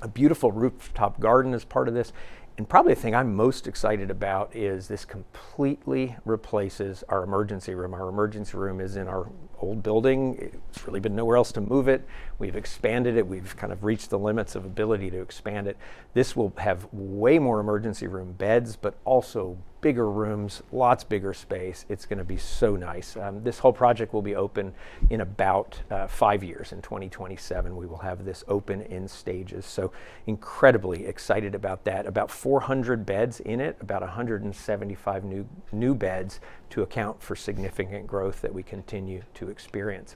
A beautiful rooftop garden is part of this. And probably the thing I'm most excited about is this completely replaces our emergency room. Our emergency room is in our old building. It's really been nowhere else to move it. We've expanded it. We've kind of reached the limits of ability to expand it. This will have way more emergency room beds, but also bigger rooms, lots bigger space. It's going to be so nice. This whole project will be open in about 5 years. In 2027, we will have this open in stages. So incredibly excited about that. About 400 beds in it, about 175 new beds to account for significant growth that we continue to experience.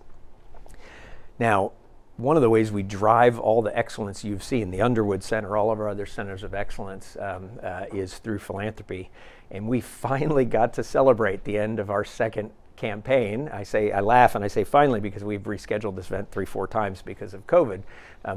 Now, one of the ways we drive all the excellence you've seen, the Underwood Center, all of our other centers of excellence, is through philanthropy. And we finally got to celebrate the end of our second campaign. I laugh and I say finally because we've rescheduled this event 3-4 times because of COVID.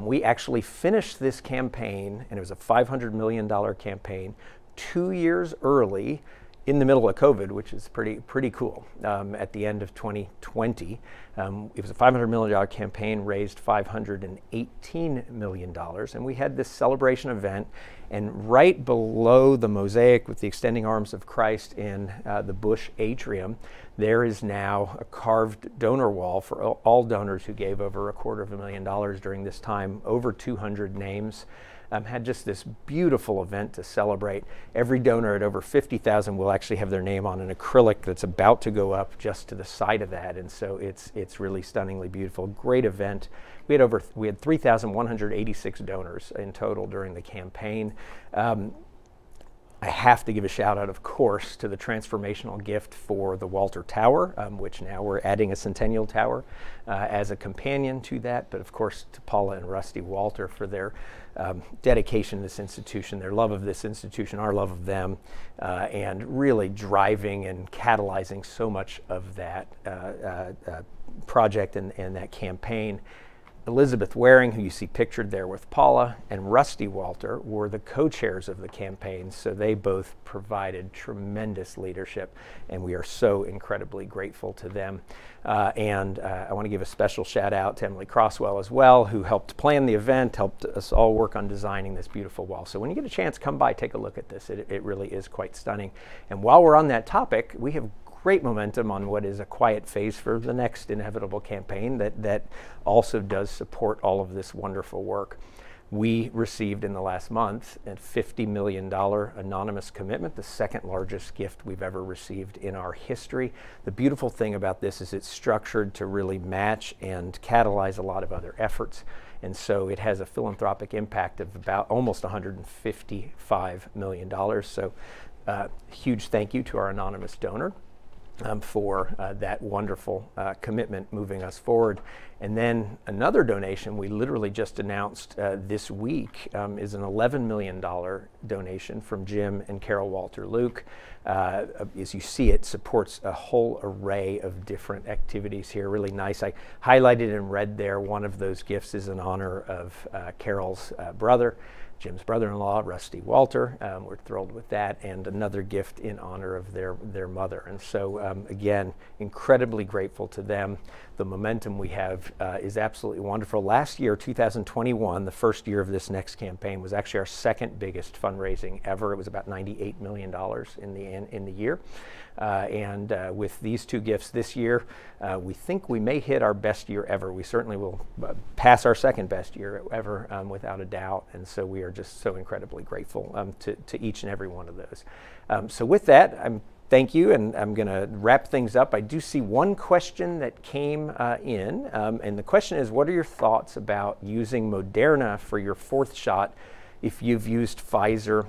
We actually finished this campaign, and it was a $500 million campaign, 2 years early in the middle of COVID, which is pretty cool. At the end of 2020, it was a $500 million campaign, raised $518 million. And we had this celebration event, and right below the mosaic with the extending arms of Christ in the Bush atrium, there is now a carved donor wall for all donors who gave over $250,000 during this time, over 200 names. Had just this beautiful event to celebrate. Every donor at over 50,000 will actually have their name on an acrylic that's about to go up just to the side of that, and so it's really stunningly beautiful. Great event. We had 3,186 donors in total during the campaign. I have to give a shout out, of course, to the transformational gift for the Walter Tower, which now we're adding a Centennial Tower as a companion to that, but of course to Paula and Rusty Walter for their dedication to this institution, their love of this institution, our love of them, and really driving and catalyzing so much of that project and that campaign. Elizabeth Waring, who you see pictured there with Paula, and Rusty Walter were the co-chairs of the campaign, so they both provided tremendous leadership, and we are so incredibly grateful to them. I want to give a special shout out to Emily Crosswell as well, who helped plan the event, helped us all work on designing this beautiful wall. So when you get a chance, come by, take a look at this. It really is quite stunning. And while we're on that topic, we have great momentum on what is a quiet phase for the next inevitable campaign that also does support all of this wonderful work. We received in the last month a $50 million anonymous commitment, the second largest gift we've ever received in our history. The beautiful thing about this is it's structured to really match and catalyze a lot of other efforts. And so it has a philanthropic impact of about almost $155 million. So huge thank you to our anonymous donor for that wonderful commitment moving us forward. And then another donation we literally just announced this week is an $11 million donation from Jim and Carol Walter Luke. As you see, it supports a whole array of different activities here. Really nice. I highlighted in red there, one of those gifts is in honor of Carol's brother, Jim's brother-in-law, Rusty Walter. We're thrilled with that, and another gift in honor of their mother. And so again, incredibly grateful to them. The momentum we have is absolutely wonderful. Last year, 2021, the first year of this next campaign, was actually our second biggest fundraising ever. It was about $98 million in the year. With these two gifts this year, we think we may hit our best year ever. We certainly will pass our second best year ever without a doubt. And so we are just so incredibly grateful to each and every one of those. So with that, I'm thank you, and I'm going to wrap things up. I do see one question that came in, and the question is, what are your thoughts about using Moderna for your fourth shot if you've used Pfizer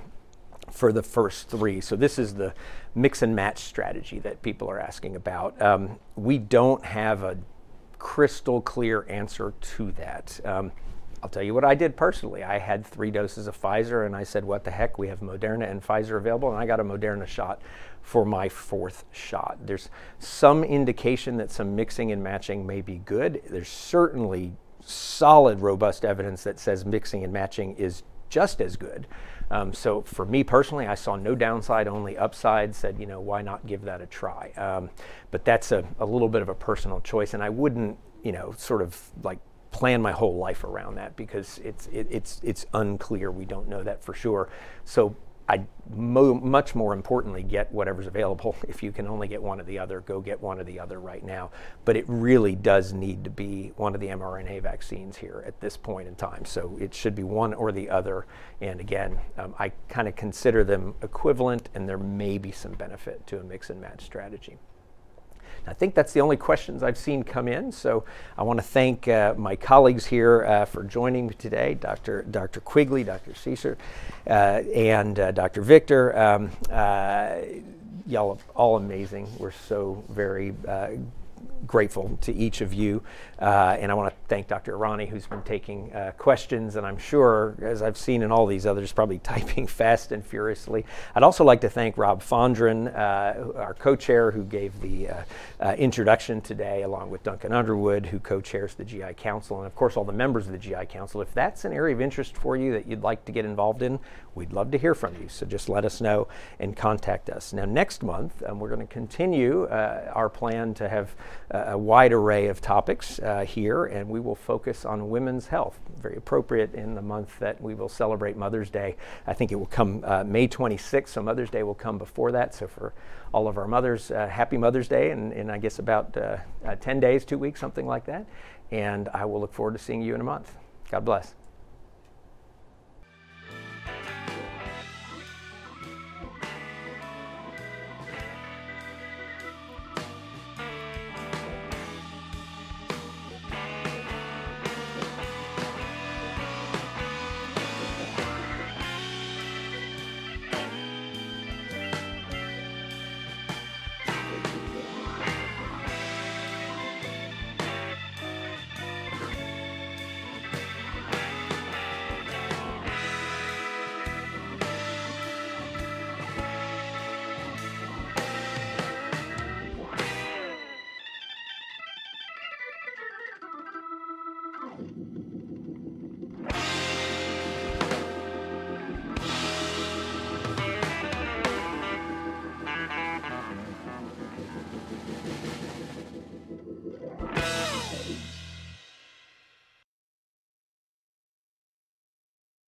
for the first three? So this is the mix and match strategy that people are asking about. We don't have a crystal clear answer to that. I'll tell you what I did personally. I had 3 doses of Pfizer and I said, what the heck, we have Moderna and Pfizer available, and I got a Moderna shot for my fourth shot. There's some indication that some mixing and matching may be good. There's certainly solid, robust evidence that says mixing and matching is just as good. So for me personally, I saw no downside, only upside. Said, you know, why not give that a try? But that's a little bit of a personal choice, and I wouldn't, you know, sort of like plan my whole life around that, because it's unclear. We don't know that for sure. So I much more importantly get whatever's available. If you can only get one or the other, go get one or the other right now. But it really does need to be one of the mRNA vaccines here at this point in time. So it should be one or the other. And again, I kind of consider them equivalent, and there may be some benefit to a mix and match strategy. I think that's the only questions I've seen come in. So I want to thank my colleagues here for joining me today, Dr. Quigley, Dr. Schiesser, and Dr. Victor. Y'all are all amazing. We're so very grateful to each of you. And I want to thank Dr. Irani, who's been taking questions, and I'm sure, as I've seen in all these others, probably typing fast and furiously. I'd also like to thank Rob Fondren, our co-chair, who gave the introduction today, along with Duncan Underwood, who co-chairs the GI Council, and of course all the members of the GI Council. If that's an area of interest for you that you'd like to get involved in, we'd love to hear from you. So just let us know and contact us. Now next month, we're going to continue our plan to have a wide array of topics here, and we will focus on women's health. Very appropriate in the month that we will celebrate Mother's Day. I think it will come May 26th, so Mother's Day will come before that. So for all of our mothers, happy Mother's Day, and I guess about 10 days, 2 weeks, something like that. And I will look forward to seeing you in a month. God bless.